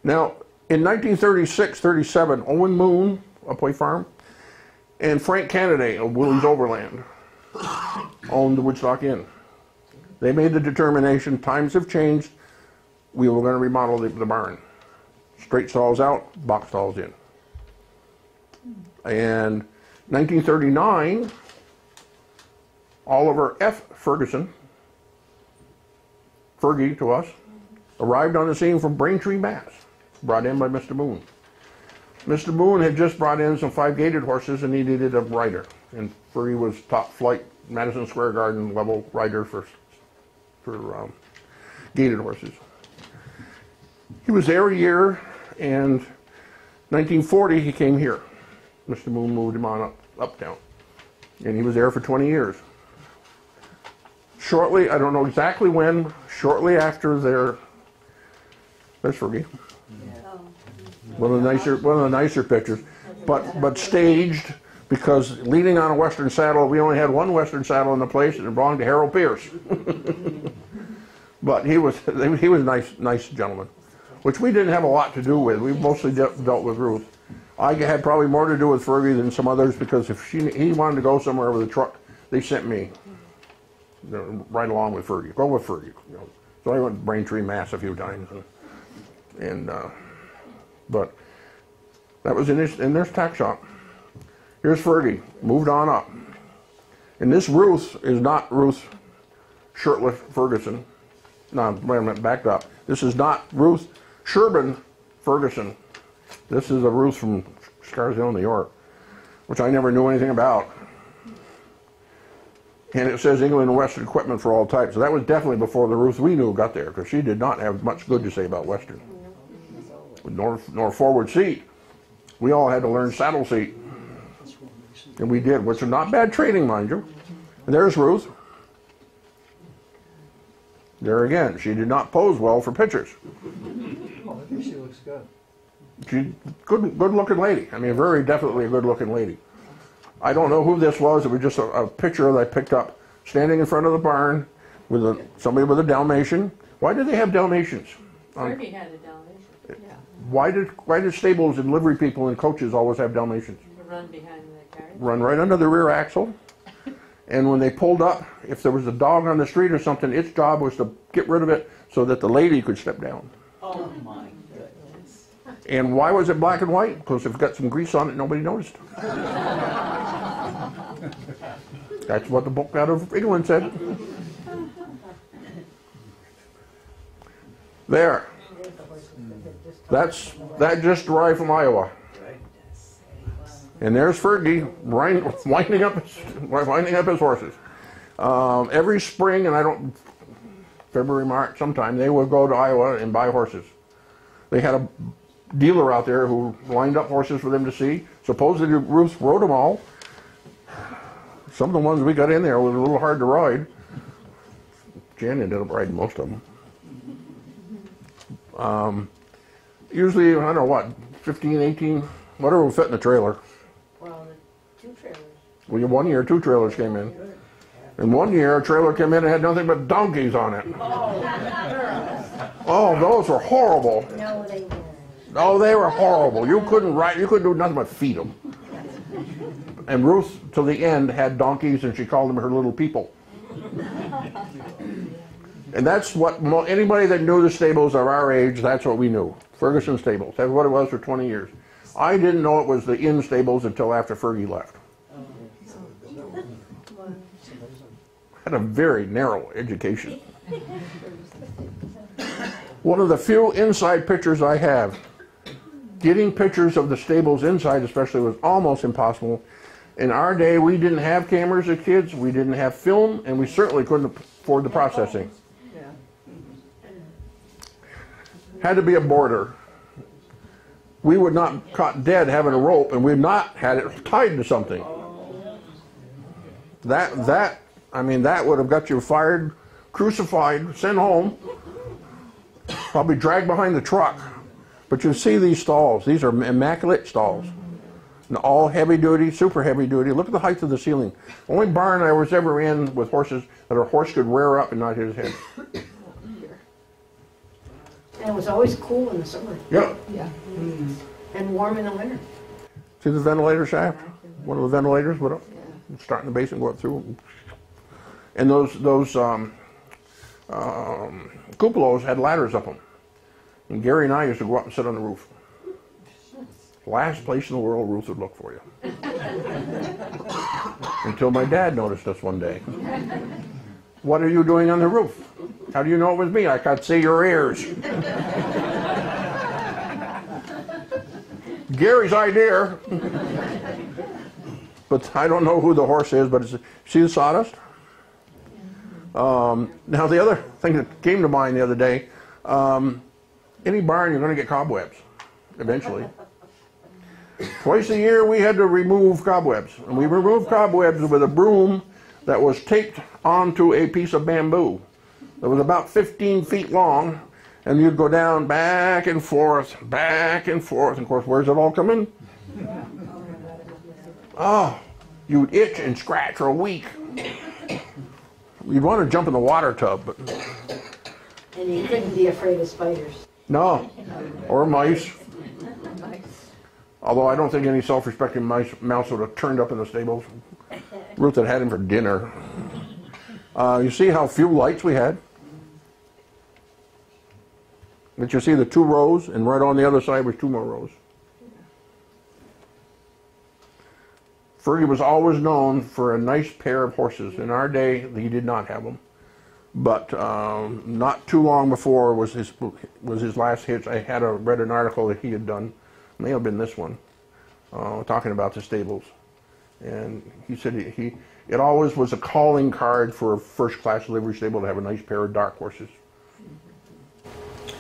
Now, in 1936-37, Owen Moon of Play Farm and Frank Canaday of Willie's Overland owned the Woodstock Inn. They made the determination, times have changed, we were going to remodel the barn. Straight stalls out, box stalls in. And 1939, Oliver F. Ferguson, Fergie to us, arrived on the scene from Braintree, Mass, brought in by Mr. Moon. Mr. Moon had just brought in some 5-gaited horses and he needed a rider. And Fergie was top flight, Madison Square Garden level rider for gaited horses. He was there a year, and 1940 he came here. Mr. Moon moved him on uptown. And he was there for 20 years. Shortly, I don't know exactly when, shortly after their... There's Fergie. One of the nicer pictures, but staged, because leaning on a Western saddle, we only had one Western saddle in the place, and it belonged to Harold Pierce. But he was a nice gentleman, which we didn't have a lot to do with. We mostly dealt with Ruth. I had probably more to do with Fergie than some others, because if he wanted to go somewhere with a truck, they sent me right along with Fergie. Go with Fergie. You know. So I went to Braintree, Mass a few times. But that was in their tack shop. Here's Fergie, moved on up. And this Ruth is not Ruth Shirtless Ferguson. No, wait a minute, back up. This is not Ruth Sherbin Ferguson. This is a Ruth from Scarsdale, New York, which I never knew anything about. And it says England and Western equipment for all types. So that was definitely before the Ruth we knew got there, because she did not have much good to say about Western. Nor forward seat. We all had to learn saddle seat. And we did, which is not bad training, mind you. And there's Ruth. There again, she did not pose well for pictures. Oh, I think she looks good. Good-looking lady. I mean, very definitely a good-looking lady. I don't know who this was. It was just a picture that I picked up, standing in front of the barn with somebody with a Dalmatian. Why did they have Dalmatians? Fergie had a Dalmatian, yeah. Why did stables and livery people and coaches always have Dalmatians? Run behind the carriage. Run right under the rear axle. And when they pulled up, if there was a dog on the street or something, its job was to get rid of it so that the lady could step down. Oh my goodness. And why was it black and white? Because if it got some grease on it, nobody noticed. That's what the book out of England said. There. That just arrived from Iowa. And there's Fergie winding up his horses. Every spring, and I don't, February, March, sometime, they would go to Iowa and buy horses. They had a dealer out there who lined up horses for them to see. Supposedly Ruth rode them all. Some of the ones we got in there were a little hard to ride. Jan ended up riding most of them. Usually, I don't know what, 15, 18, whatever would fit in the trailer. Well, Two trailers. Well, one year, two trailers came in. And one year, a trailer came in and had nothing but donkeys on it. Oh, those were horrible. No, they weren't. Oh, they were horrible. You couldn't ride, you couldn't do nothing but feed them. And Ruth, till the end, had donkeys, and she called them her little people. And that's what, anybody that knew the stables of our age, that's what we knew. Ferguson Stables, that's what it was for 20 years. I didn't know it was the Inn Stables until after Fergie left. Had a very narrow education. One of the few inside pictures I have. Getting pictures of the stables inside especially was almost impossible. In our day, we didn't have cameras as kids, we didn't have film, and we certainly couldn't afford the processing. Had to be a boarder. We would not caught dead having a rope, and we've not had it tied to something. That would have got you fired, crucified, sent home, probably dragged behind the truck. But you see these stalls. These are immaculate stalls. And all heavy duty, super heavy duty. Look at the height of the ceiling. Only barn I was ever in with horses that a horse could rear up and not hit his head. And it was always cool in the summer. Yep. Yeah. And warm in the winter. See the ventilator shaft? One of the ventilators went up. Start in the basement, go up through. And those cupolas had ladders up them. And Gary and I used to go up and sit on the roof. Last place in the world Ruth would look for you. Until my dad noticed us one day. What are you doing on the roof? How do you know it was me? I could see your ears. Gary's idea. But I don't know who the horse is, but it's, see the sawdust? Now the other thing that came to mind the other day, any barn, you're going to get cobwebs, eventually. Twice a year, we had to remove cobwebs. And we removed cobwebs with a broom that was taped onto a piece of bamboo that was about 15 feet long, and you'd go down back and forth, back and forth. And of course, where's it all coming? Oh, you'd itch and scratch for a week. You'd want to jump in the water tub. And you couldn't be afraid of spiders. No, or mice. Although I don't think any self-respecting mouse would have turned up in the stables. Ruth had him for dinner. You see how few lights we had? But you see the two rows, and right on the other side was two more rows. Fergie was always known for a nice pair of horses. In our day, he did not have them. But not too long before was his last hitch. I had read an article that he had done, may have been this one, talking about the stables, and he said it always was a calling card for a first-class livery stable to have a nice pair of dark horses.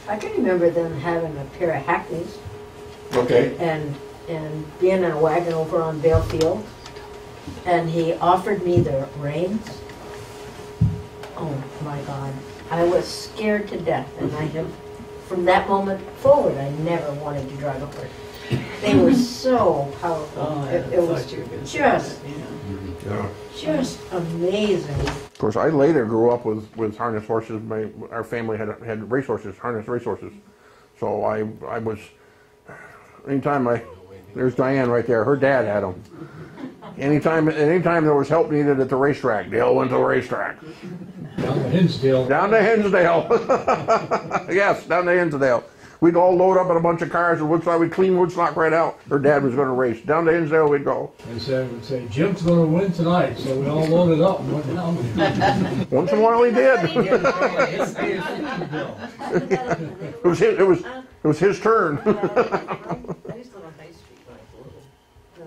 I can remember them having a pair of hackneys. Okay. And being in a wagon over on Bale Field, and he offered me the reins. Oh my God, I was scared to death, and I have, from that moment forward, I never wanted to drive a horse. They were so powerful. Oh, it was just amazing. Of course, I later grew up with harness horses. Our family had race horses, harness race horses. So I was, anytime there's Diane right there, her dad had them. Anytime there was help needed at the racetrack, Dale went to the racetrack. Down to Hinsdale. Down to Hinsdale. Yes, down to Hinsdale. We'd all load up in a bunch of cars and Woodstock. We'd clean Woodstock right out. Her dad was going to race. Down to Hinsdale we'd go. And so we'd say, Jim's going to win tonight. So we all loaded up and went down. Once in a while he did. It was his turn. I used to live on High Street.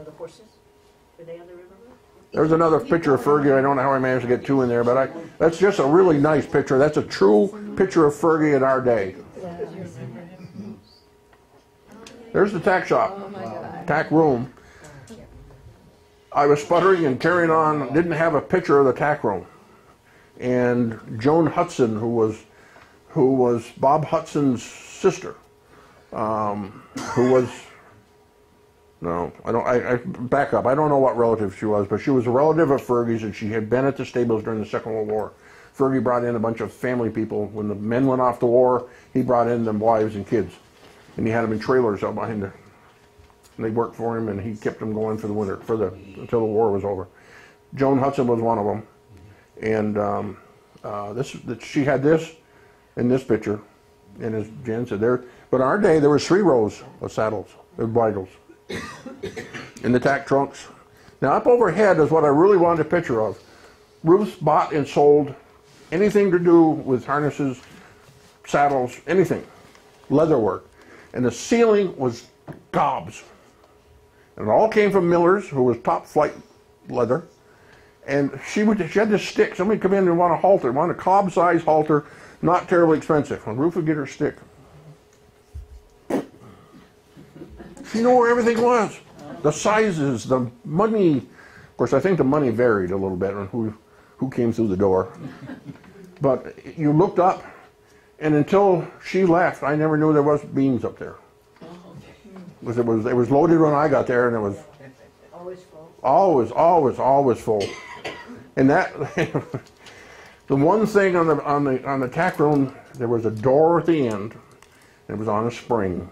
The horses. Were they on the river? There's another picture of Fergie. I don't know how I managed to get two in there, but that's just a really nice picture. That's a true picture of Fergie in our day. There's the tack shop, tack room. I was sputtering and carrying on, didn't have a picture of the tack room. And Joan Hudson, who was Bob Hudson's sister, who was No, I don't. I back up. I don't know what relative she was, but she was a relative of Fergie's, and she had been at the stables during the Second World War. Fergie brought in a bunch of family people. When the men went off to war, he brought in them wives and kids, and he had them in trailers out behind there. And they worked for him, and he kept them going for the winter, until the war was over. Joan Hudson was one of them, and she had this, and this picture, and as Jan said, there. But in our day, there was 3 rows of saddles, of bridles. In the tack trunks. Now up overhead is what I really wanted a picture of. Ruth bought and sold anything to do with harnesses, saddles, anything, leather work. And the ceiling was gobs. And it all came from Miller's, who was top flight leather. And she had this stick. Somebody come in and want a halter, want a cob size halter, not terribly expensive. And Ruth would get her stick. She knew where everything was, the sizes, the money. Of course, I think the money varied a little bit on who came through the door. But you looked up, and until she left, I never knew there was beans up there. It was loaded when I got there, and it was always full. Always full. And that the one thing on the tack room, there was a door at the end. It was on a spring.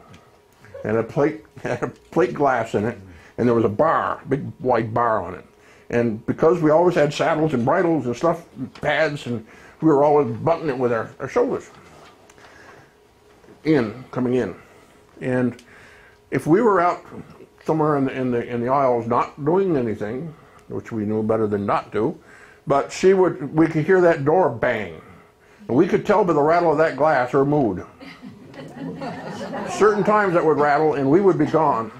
And a plate glass in it, and there was a bar, big white bar on it. And because we always had saddles and bridles and stuff, pads, and we were always buttoning it with our shoulders coming in. And if we were out somewhere in the aisles not doing anything, which we knew better than not do, but we could hear that door bang, and we could tell by the rattle of that glass her mood. Certain times that would rattle, and we would be gone.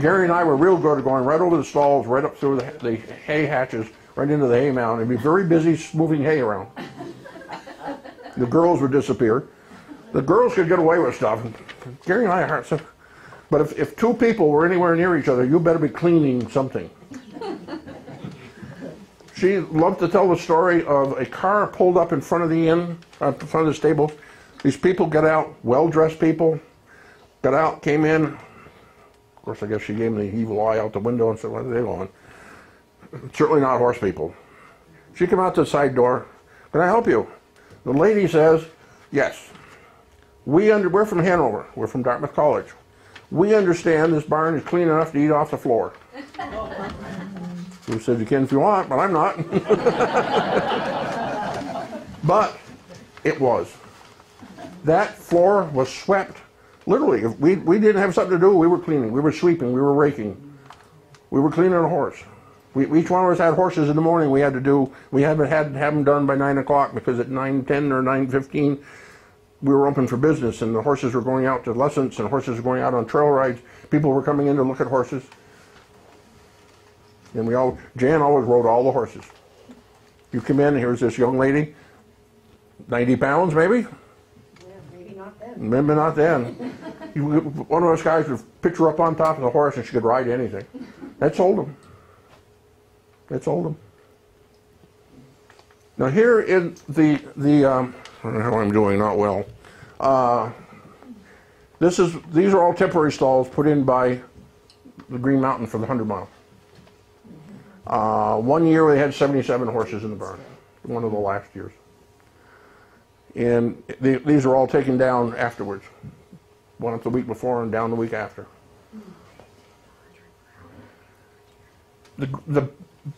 Gary and I were real good at going right over the stalls, right up through the hay hatches, right into the hay mound, and be very busy moving hay around. The girls would disappear. The girls could get away with stuff. Gary and I are hard stuff. But if 2 people were anywhere near each other, you better be cleaning something. She loved to tell the story of a car pulled up in front of the inn, in front of the stable. These people got out, well-dressed people, got out, came in. Of course, I guess she gave them the evil eye out the window and said, what are they on? Certainly not horse people. She came out to the side door. Can I help you? The lady says, yes. We're from Hanover. We're from Dartmouth College. We understand this barn is clean enough to eat off the floor. Who said you can if you want, but I'm not. But it was. That floor was swept. Literally, if we didn't have something to do, we were cleaning, we were sweeping, we were raking. We were cleaning a horse. Each one of us had horses in the morning we had to do. We had them done by 9 o'clock because at 9:10 or 9:15, we were open for business, and the horses were going out to lessons, and horses were going out on trail rides. People were coming in to look at horses. And Jan always rode all the horses. You come in, here's this young lady, 90 pounds maybe? Maybe not then. One of those guys would pitch her up on top of the horse and she could ride anything. That sold them. That sold them. Now here in I don't know how I'm doing, not well. These are all temporary stalls put in by the Green Mountain for the 100 mile. 1 year they had 77 horses in the barn. One of the last years. And these were all taken down afterwards. One up the week before and down the week after. The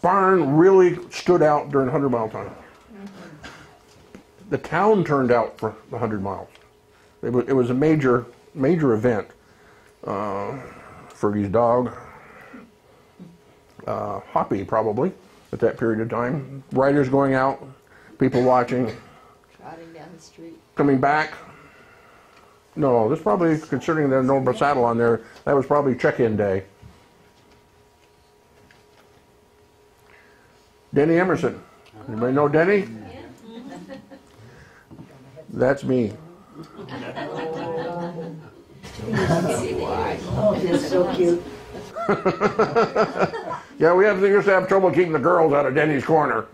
barn really stood out during 100 mile time. The town turned out for the 100 miles. It was a major, major event. Fergie's dog, Hoppy probably, at that period of time. Riders going out, people watching. Street. Coming back, no, this probably, considering there's no saddle on there, that was probably check-in day. Denny Emerson. Anybody know Denny? That's me. Oh, you're so cute. Yeah, we used to have trouble keeping the girls out of Denny's corner.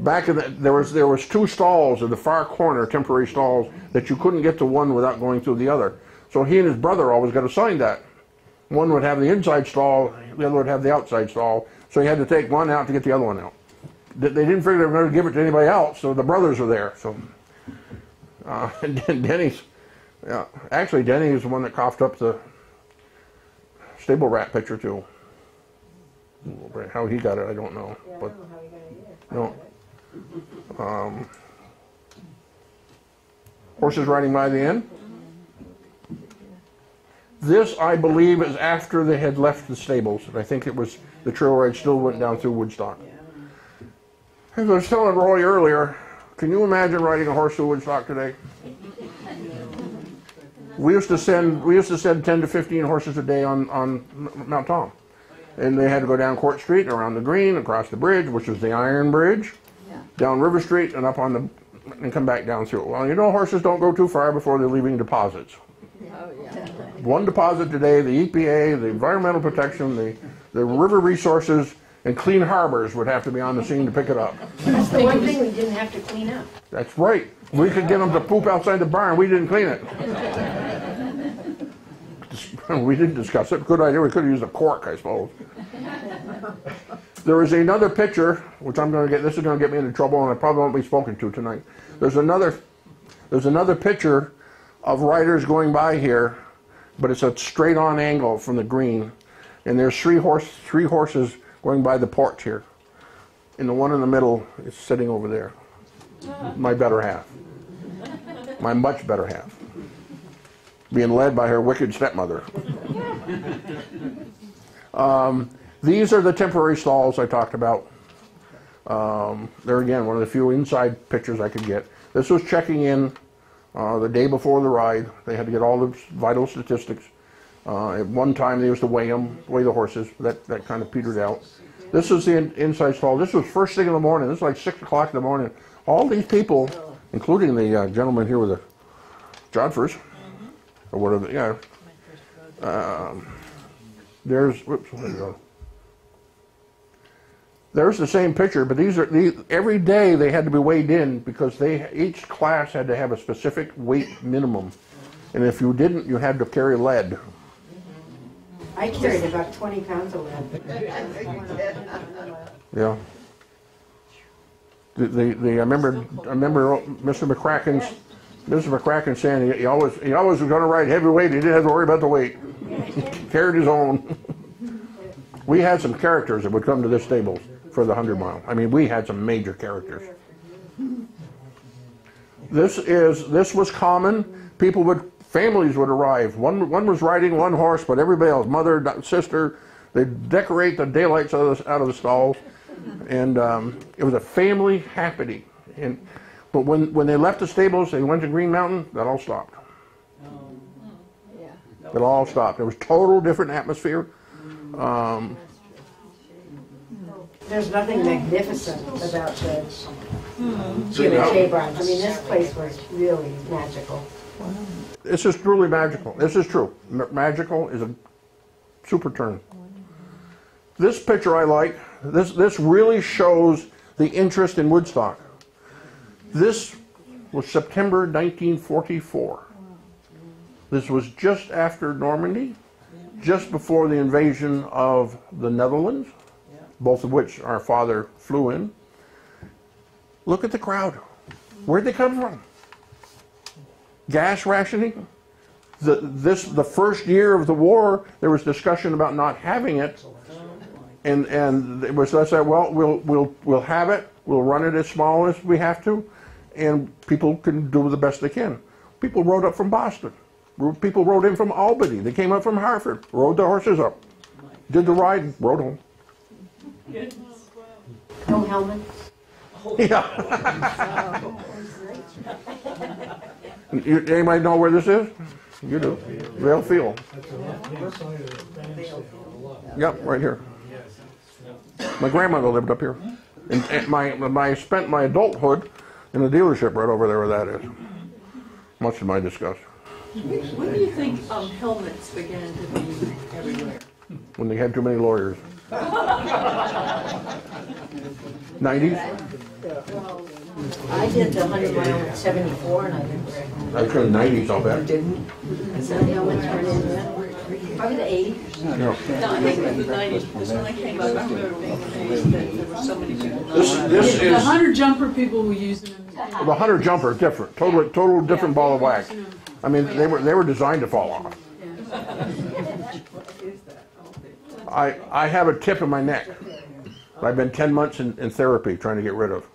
Back in there was 2 stalls in the far corner, temporary stalls, that you couldn't get to one without going through the other. So he and his brother always got assigned that. One would have the inside stall, the other would have the outside stall, so you had to take one out to get the other one out. They didn't figure they were going to give it to anybody else, so the brothers were there. So, Denny's, yeah, actually Denny is the one that coughed up the stable rat picture too. How he got it, I don't know. Yeah, but, I don't know how he got it either. No. Horses riding by the inn. This, I believe, is after they had left the stables. And I think it was the trail ride still went down through Woodstock. As I was telling Roy earlier, can you imagine riding a horse through Woodstock today? We used to send 10 to 15 horses a day on Mount Tom. And they had to go down Court Street and around the green, across the bridge, which was the Iron Bridge, down River Street and up on the, and come back down through it. Well, you know, horses don't go too far before they're leaving deposits. Oh, yeah. One deposit today, the EPA, the Environmental Protection, the River Resources, and Clean Harbors would have to be on the scene to pick it up. That's the one thing we didn't have to clean up. That's right. We could get them to poop outside the barn. We didn't clean it. We didn't discuss it. Good idea. We could have used a cork, I suppose. There is another picture, which I'm going to get, this is going to get me into trouble and I probably won't be spoken to tonight. There's another picture of riders going by here, but it's a straight on angle from the green, and there's three horses going by the porch here, and the one in the middle is sitting over there, my better half, my much better half, being led by her wicked stepmother. These are the temporary stalls I talked about. They're again one of the few inside pictures I could get. This was checking in the day before the ride. They had to get all the vital statistics. At one time they used to weigh them, weigh the horses. That kind of petered out. This is the inside stall. This was first thing in the morning. This was like 6 o'clock in the morning. All these people, including the gentleman here with the Jodhpurs, or whatever. Yeah. There's. Whoops. Where did it go? There's the same picture, but these, every day they had to be weighed in because each class had to have a specific weight minimum. And if you didn't, you had to carry lead. I carried about 20 pounds of lead. Yeah. I remember Mr. McCracken saying he always was going to ride heavy weight. He didn't have to worry about the weight. He carried his own. We had some characters that would come to this stable for the 100 mile. I mean, we had some major characters. This was common. Families would arrive. One was riding one horse, but everybody else, mother, sister, they'd decorate the daylights out of the stalls, and it was a family happening. But when they left the stables, they went to Green Mountain. That all stopped. It all stopped. It was total different atmosphere. There's nothing magnificent about the J. Barnes. I mean, this place was really magical. Wow. This is truly magical. This is true. Magical is a super term. This picture I like. This really shows the interest in Woodstock. This was September 1944. This was just after Normandy, just before the invasion of the Netherlands, both of which our father flew in. Look at the crowd. Where'd they come from? Gas rationing? The first year of the war, there was discussion about not having it, and it was they said, well, we'll have it, we'll run it as small as we have to, and people can do the best they can. People rode up from Boston. People rode in from Albany. They came up from Hartford, rode their horses up, did the ride, rode home. No helmets. Yeah. Anybody know where this is? You do. Vale Field. Yep, right here. My grandmother lived up here, and I spent my adulthood in a dealership right over there where that is. Much to my disgust. When do you think helmets began to be everywhere? When they had too many lawyers. 90s? I did the 100 mile in 74 and I didn't. I turned 90s, I'll bet. You didn't? Is that the helmets were in? Probably the 80s. No, I think it was the 90s. Because when I came up, I remember being amazed that there were so many people. This is the hunter jumper people who use them. The hunter jumper, different, total different ball of wax. I mean, they were designed to fall off. I have a tip in my neck. I've been 10 months in therapy trying to get rid of.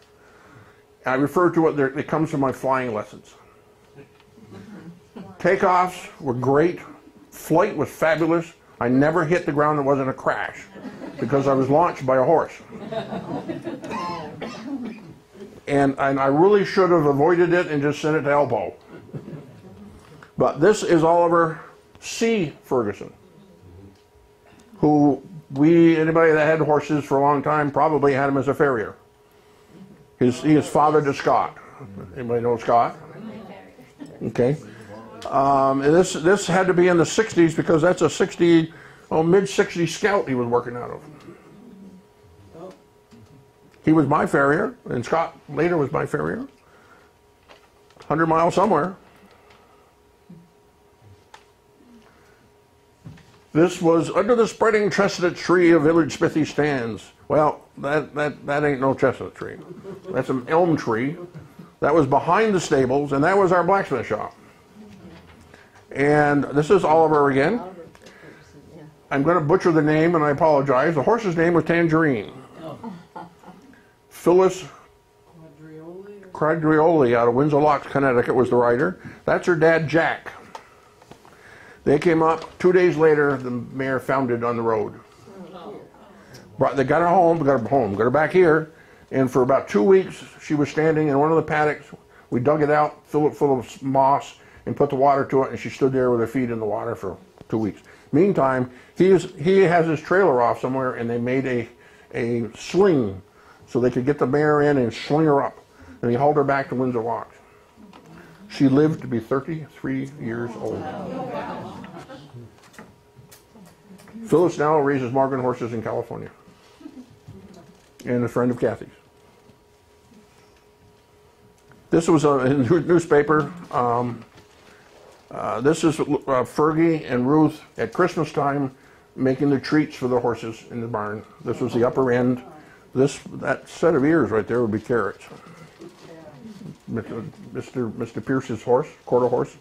I refer to it, it comes from my flying lessons. Takeoffs were great. Flight was fabulous. I never hit the ground. There wasn't a crash because I was launched by a horse. And I really should have avoided it and just sent it to elbow. But this is Oliver C. Ferguson, who anybody that had horses for a long time probably had him as a farrier. He is father to Scott. Anybody know Scott? Okay. And this had to be in the 60s because that's a mid-60 scout he was working out of. He was my farrier, and Scott later was my farrier. 100 miles somewhere. This was under the spreading chestnut tree of village smithy stands. Well, that ain't no chestnut tree. That's an elm tree. That was behind the stables, and that was our blacksmith shop. And this is Oliver again. I'm going to butcher the name, and I apologize. The horse's name was Tangerine. Phyllis Quadrioli out of Windsor Locks, Connecticut was the rider. That's her dad, Jack. They came up 2 days later. The mare foundered on the road. They got her home. Got her back here. And for about 2 weeks, she was standing in one of the paddocks. We dug it out, filled it full of moss, and put the water to it. And she stood there with her feet in the water for 2 weeks. Meantime, he has his trailer off somewhere, and they made a sling so they could get the mare in and sling her up. And he hauled her back to Windsor Locks. She lived to be 33 years old. Phyllis now raises Morgan horses in California, and a friend of Kathy's. This was a newspaper. This is Fergie and Ruth at Christmas time making the treats for the horses in the barn. This was the upper end. That set of ears right there would be carrots. Mr. Pierce's horse, quarter horse,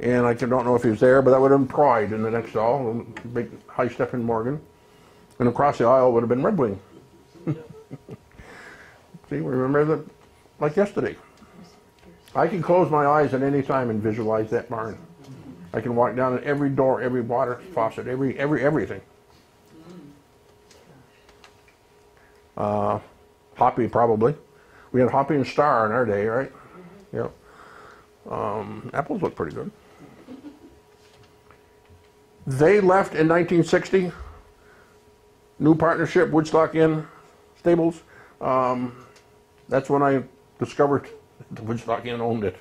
and I don't know if he was there, but that would have been Pride in the next stall, big high step in Morgan, and across the aisle would have been Red Wing. See, remember that like yesterday. I can close my eyes at any time and visualize that barn. I can walk down at every door, every water faucet, everything. Hoppy probably. We had Hoppy and Star in our day, right? Mm-hmm. Yeah. Apples look pretty good. They left in 1960. New partnership, Woodstock Inn Stables. That's when I discovered the Woodstock Inn owned it.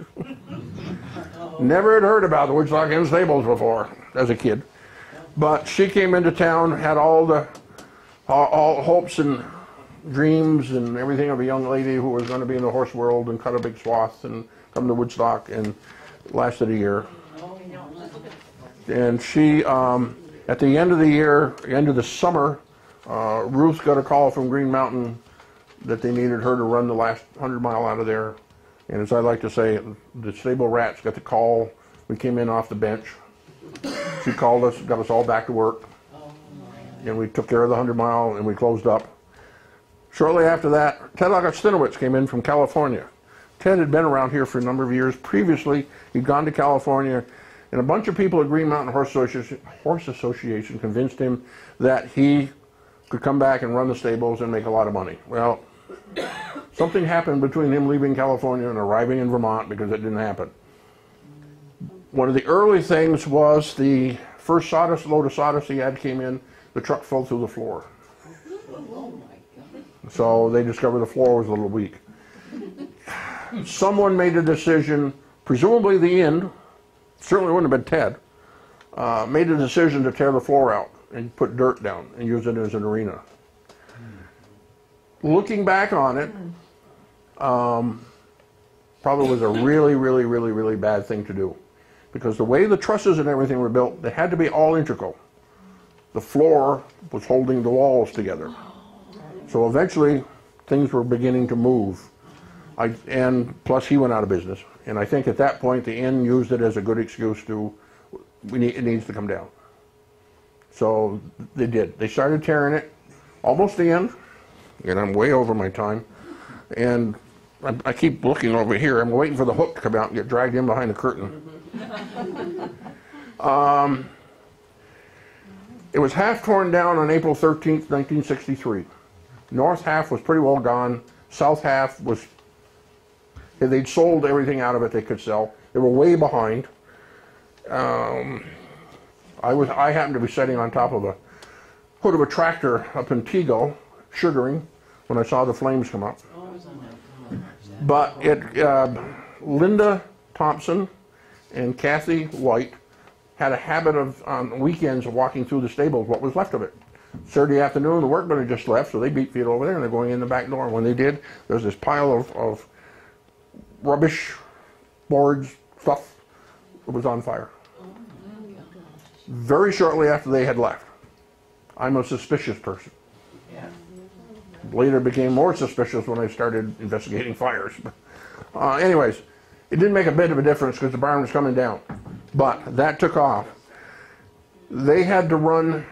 Never had heard about the Woodstock Inn Stables before as a kid. But she came into town, had all the all hopes and dreams and everything of a young lady who was going to be in the horse world and cut a big swath and come to Woodstock, and lasted a year. And she, at the end of the year, end of the summer, Ruth got a call from Green Mountain that they needed her to run the last 100 mile out of there. And as I like to say, the stable rats got the call. We came in off the bench. She called us, got us all back to work, and we took care of the 100 mile and we closed up. Shortly after that, Ted Augustinowicz came in from California. Ted had been around here for a number of years. Previously, he'd gone to California, and a bunch of people at Green Mountain Horse Association convinced him that he could come back and run the stables and make a lot of money. Well, something happened between him leaving California and arriving in Vermont, because it didn't happen. One of the early things was the first sawdust, load of sawdust he had came in, the truck fell through the floor. So they discovered the floor was a little weak. Someone made a decision, presumably the inn, certainly wouldn't have been Ted, made a decision to tear the floor out and put dirt down and use it as an arena. Looking back on it, probably was a really bad thing to do, because the way the trusses and everything were built, they had to be all integral. the floor was holding the walls together. So eventually, things were beginning to move. And plus, he went out of business. And I think at that point, the inn used it as a good excuse to, it needs to come down. So they did. They started tearing it, almost the end, and I'm way over my time. And I keep looking over here. I'm waiting for the hook to come out and get dragged in behind the curtain. It was half torn down on April 13th, 1963. North half was pretty well gone. South half was, they'd sold everything out of it they could sell. They were way behind. I happened to be sitting on top of a hood of a tractor up in Tego, sugaring, when I saw the flames come up. But Linda Thompson and Kathy White had a habit of, on weekends, of walking through the stables, what was left of it. Saturday afternoon, the workmen had just left, so they beat feet over there, and they're going in the back door. And when they did, there's this pile of rubbish, boards, stuff that was on fire. Very shortly after they had left. I'm a suspicious person. Yeah. Later became more suspicious when I started investigating fires. Anyways, it didn't make a bit of a difference because the barn was coming down. But that took off. They had to run,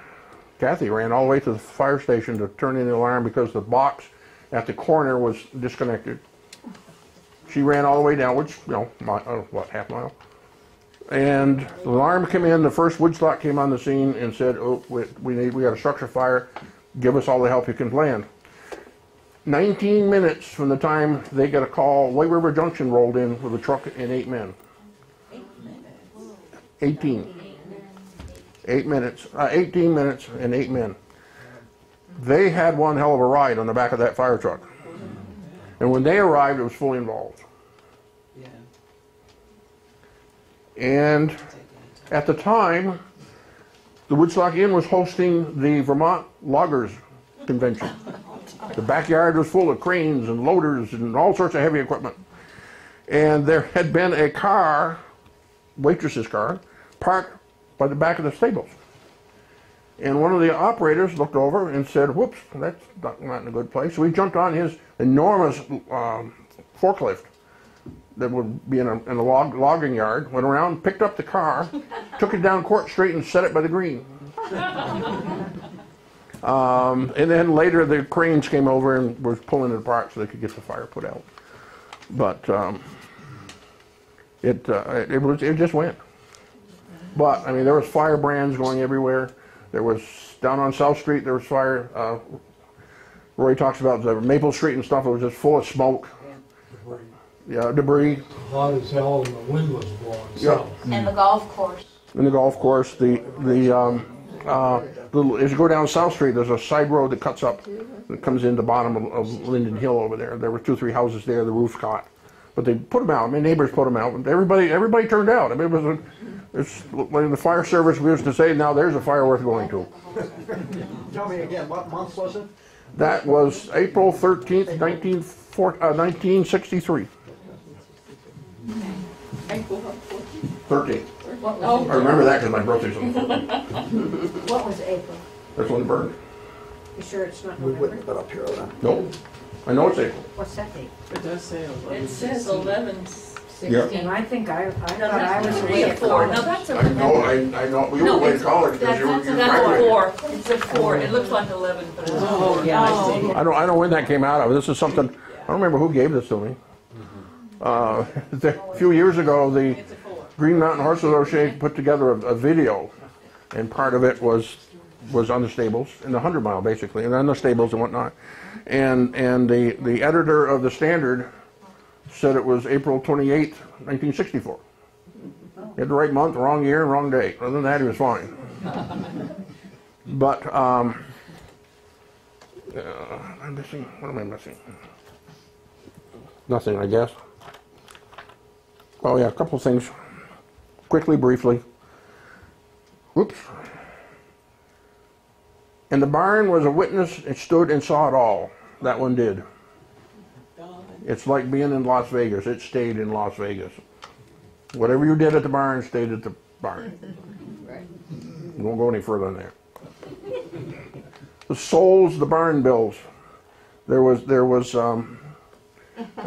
Kathy ran all the way to the fire station to turn in the alarm because the box at the corner was disconnected. She ran all the way down, which, you know, half mile? And the alarm came in, the first Woodstock came on the scene and said, oh, we got a structure fire, give us all the help you can plan. 19 minutes from the time they got a call, White River Junction rolled in with a truck and 8 men. 8 minutes? 18. 8 minutes, 18 minutes and 8 men. They had one hell of a ride on the back of that fire truck. And when they arrived, it was fully involved. And at the time, the Woodstock Inn was hosting the Vermont Loggers Convention. The backyard was full of cranes and loaders and all sorts of heavy equipment. And there had been a car, waitress's car, parked by the back of the stables. And one of the operators looked over and said, whoops, that's not in a good place. So he jumped on his enormous forklift that would be in a logging yard, went around, picked up the car, took it down Court Street and set it by the green. And then later the cranes came over and was pulling it apart so they could get the fire put out. But it just went. But I mean, there was firebrands going everywhere. There was, down on South Street, there was fire. Roy talks about the Maple Street and stuff. It was just full of smoke. Yeah, debris. Hot as hell, and the wind was blowing. Yeah. And the golf course. And the golf course. As you go down South Street, there's a side road that cuts up, that comes in the bottom of Linden Hill over there. There were 2 or 3 houses there. The roof caught, but they put them out. I mean, neighbors put them out. Everybody turned out. I mean, it's like the fire service we used to say. Now there's a fire worth going to. Tell me again, what month was it? That was April 13th, 1963. 13. Oh. I remember that because my birthday's on the 14th. What was April? That's when it burned. You sure it's not November? We wouldn't put up here, would I? Nope. I know it's April. What's that date? It does say 11. It says 11/16. Yeah. I think I thought I was away at college. No, that's a four. I know. We were away at college because you were graduating. Four. It's a 4. It looks like 11, but it's 4. Yeah, I see. I don't know when that came out of. This is something. I don't remember who gave this to me. A few years ago, the Green Mountain Horse Association put together a video, and part of it was on the stables, in the 100 mile basically, and on the stables and whatnot. And the editor of the Standard said it was April 28th, 1964. He had the right month, wrong year, wrong day. Other than that, he was fine. But I'm missing. What am I missing? Nothing, I guess. Oh yeah, a couple of things, quickly, briefly. Whoops. And the barn was a witness. It stood and saw it all. That one did. It's like being in Las Vegas. It stayed in Las Vegas. Whatever you did at the barn stayed at the barn. Right. Won't go any further than that. the souls, the barn bills. There was an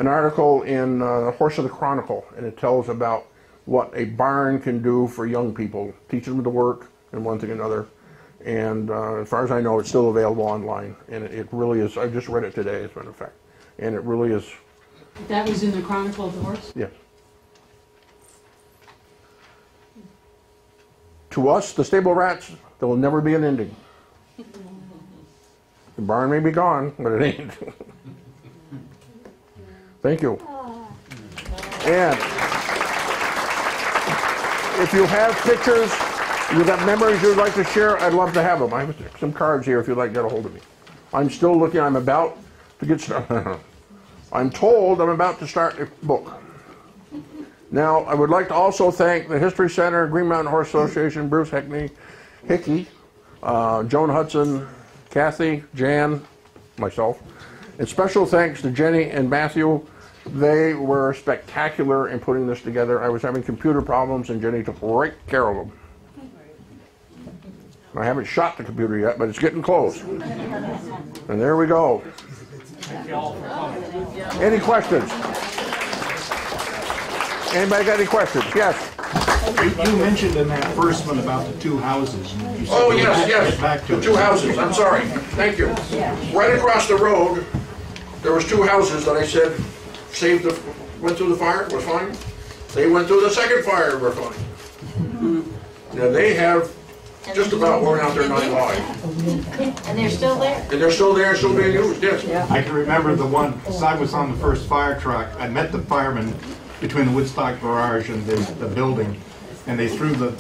article in Horse of the Chronicle, and it tells about what a barn can do for young people, teach them to work and one thing another. And as far as I know, it's still available online, and it really is. I just read it today, as a matter of fact, and it really is. That was in the Chronicle of the Horse? Yes. To us, the stable rats, there will never be an ending. The barn may be gone, but it ain't. Thank you. And if you have pictures, you've got memories you'd like to share, I'd love to have them. I have some cards here if you'd like to get a hold of me. I'm still looking. I'm about to get started. I'm told I'm about to start a book. Now, I would like to also thank the History Center, Green Mountain Horse Association, Bruce Hickey, Joan Hudson, Kathy, Jan, myself, and special thanks to Jenny and Matthew. They were spectacular in putting this together. I was having computer problems, and Jenny took great care of them. I haven't shot the computer yet, but it's getting close. And there we go. Any questions? Anybody got any questions? Yes. You mentioned in that first one about the two houses. You oh, yes, yes. Back to the two houses. I'm sorry. Thank you. Right across the road, there was two houses that I said saved the, went through the fire, were fine. They went through the second fire, were fine. Now they have just about worn out their night life. And they're still there? And they're still there, still being used, yes. Yeah. I can remember the one, because I was on the first fire truck. I met the fireman between the Woodstock Garage and the building, and they threw the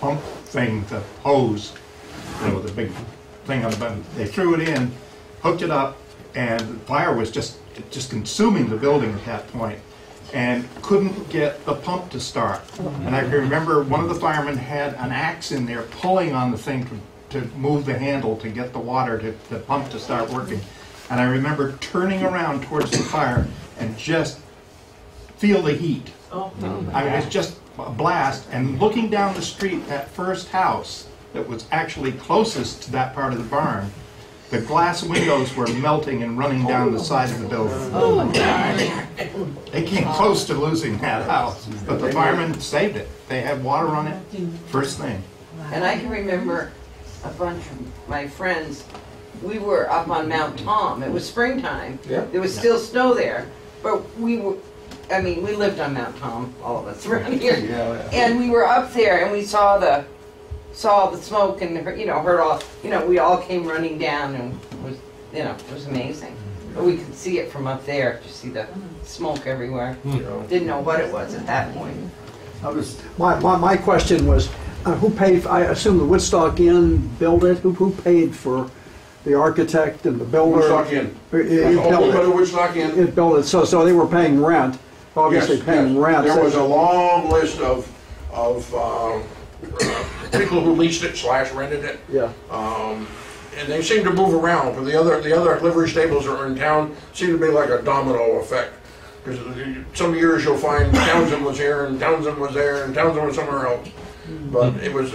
pump thing, the hose, you know, the big thing on the button. They threw it in, hooked it up, and the fire was just consuming the building at that point, and couldn't get the pump to start. And I can remember one of the firemen had an axe in there pulling on the thing to move the handle to get the water to the pump to start working. And I remember turning around towards the fire and just feel the heat. I mean, it's just a blast. And looking down the street, that first house that was actually closest to that part of the barn, the glass windows were melting and running down the side of the building. They came close to losing that house, but the firemen saved it. They had water on it, first thing. And I can remember a bunch of my friends, we were up on Mount Tom. It was springtime. Yeah. There was still snow there, but we were, I mean, we lived on Mount Tom, all of us around here. Yeah. And we were up there and we saw the smoke and, you know, heard all, you know, we all came running down, and it was, you know, it was amazing. But we could see it from up there, to see the smoke everywhere. Mm. Didn't know what it was at that point. I was, my question was, who paid, I assume the Woodstock Inn built it, who paid for the architect and the builder? Woodstock Inn. Woodstock Inn. It built it, so they were paying rent, obviously. Yes, paying rent. There was a long list of people who leased it / rented it, yeah. And they seem to move around. But the other livery stables that are in town seem to be like a domino effect, because some years you'll find Townsend was here and Townsend was there and Townsend was somewhere else. But it was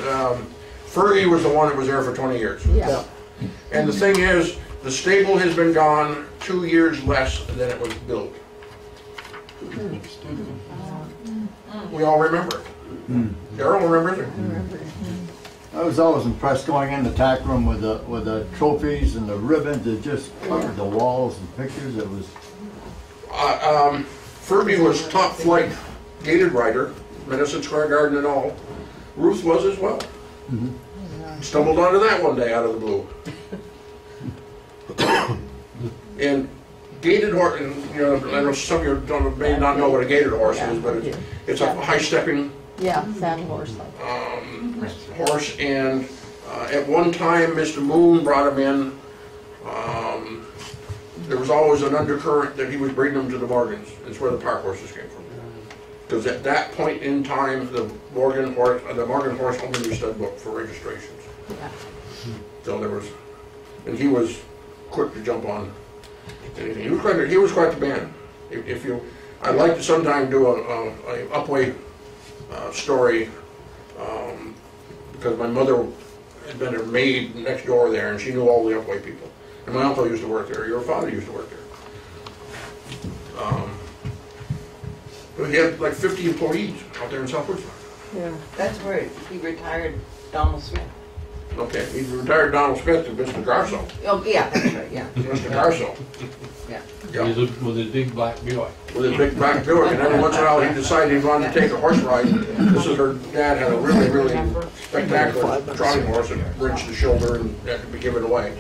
Fergie was the one that was there for 20 years. Yeah. And the thing is, the stable has been gone 2 years less than it was built. We all remember it. Daryl remembers it. I was always impressed going in the tack room with the trophies and the ribbons that just covered the walls and pictures. It was. Fergie was top flight gated rider, Madison Square Garden and all. Ruth was as well. Mm-hmm. Stumbled onto that one day out of the blue. And gated horse, and, you know, I know some of you may not know what a gated horse is, but it's a high stepping. Yeah, saddle horse. Horse, and at one time, Mr. Moon brought him in. There was always an undercurrent that he would bring them to the Morgans. It's where the park horses came from. Because at that point in time, the Morgan horse only used stud book for registrations. Yeah. So there was, and he was quick to jump on anything. He was quite the man. If you, I'd like to sometime do a upway story, because my mother had been a maid next door there, and she knew all the Upway people. And my uncle used to work there. Your father used to work there. But he had like 50 employees out there in South Woodstock. Yeah, that's where he retired Donald Smith. Okay, he retired Donald Smith to Mr. Garso. Oh, yeah, that's right, yeah. Mr. Garso. Yeah. Yep. With his big black Buick. With his big black Buick, and every once in a while he decided he wanted to take a horse ride. This is her dad had a really, really spectacular trotting horse and wrenched the shoulder and had to be given away.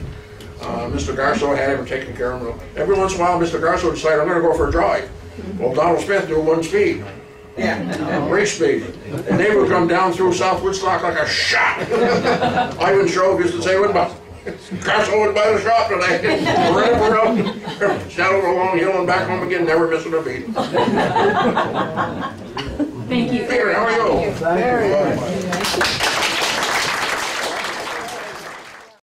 Mr. Garso had him taken care of. Every once in a while, Mr. Garso decided, I'm going to go for a drive. Well, Donald Smith knew one speed. Yeah, and race speed. And they would come down through South Woodstock like a shot. Ivan Shrove used to say, Garso wouldn't buy the shop tonight. Ran up, saddled along hill and back home again, never missing a beat. Thank you. Peter, how are you? Very good.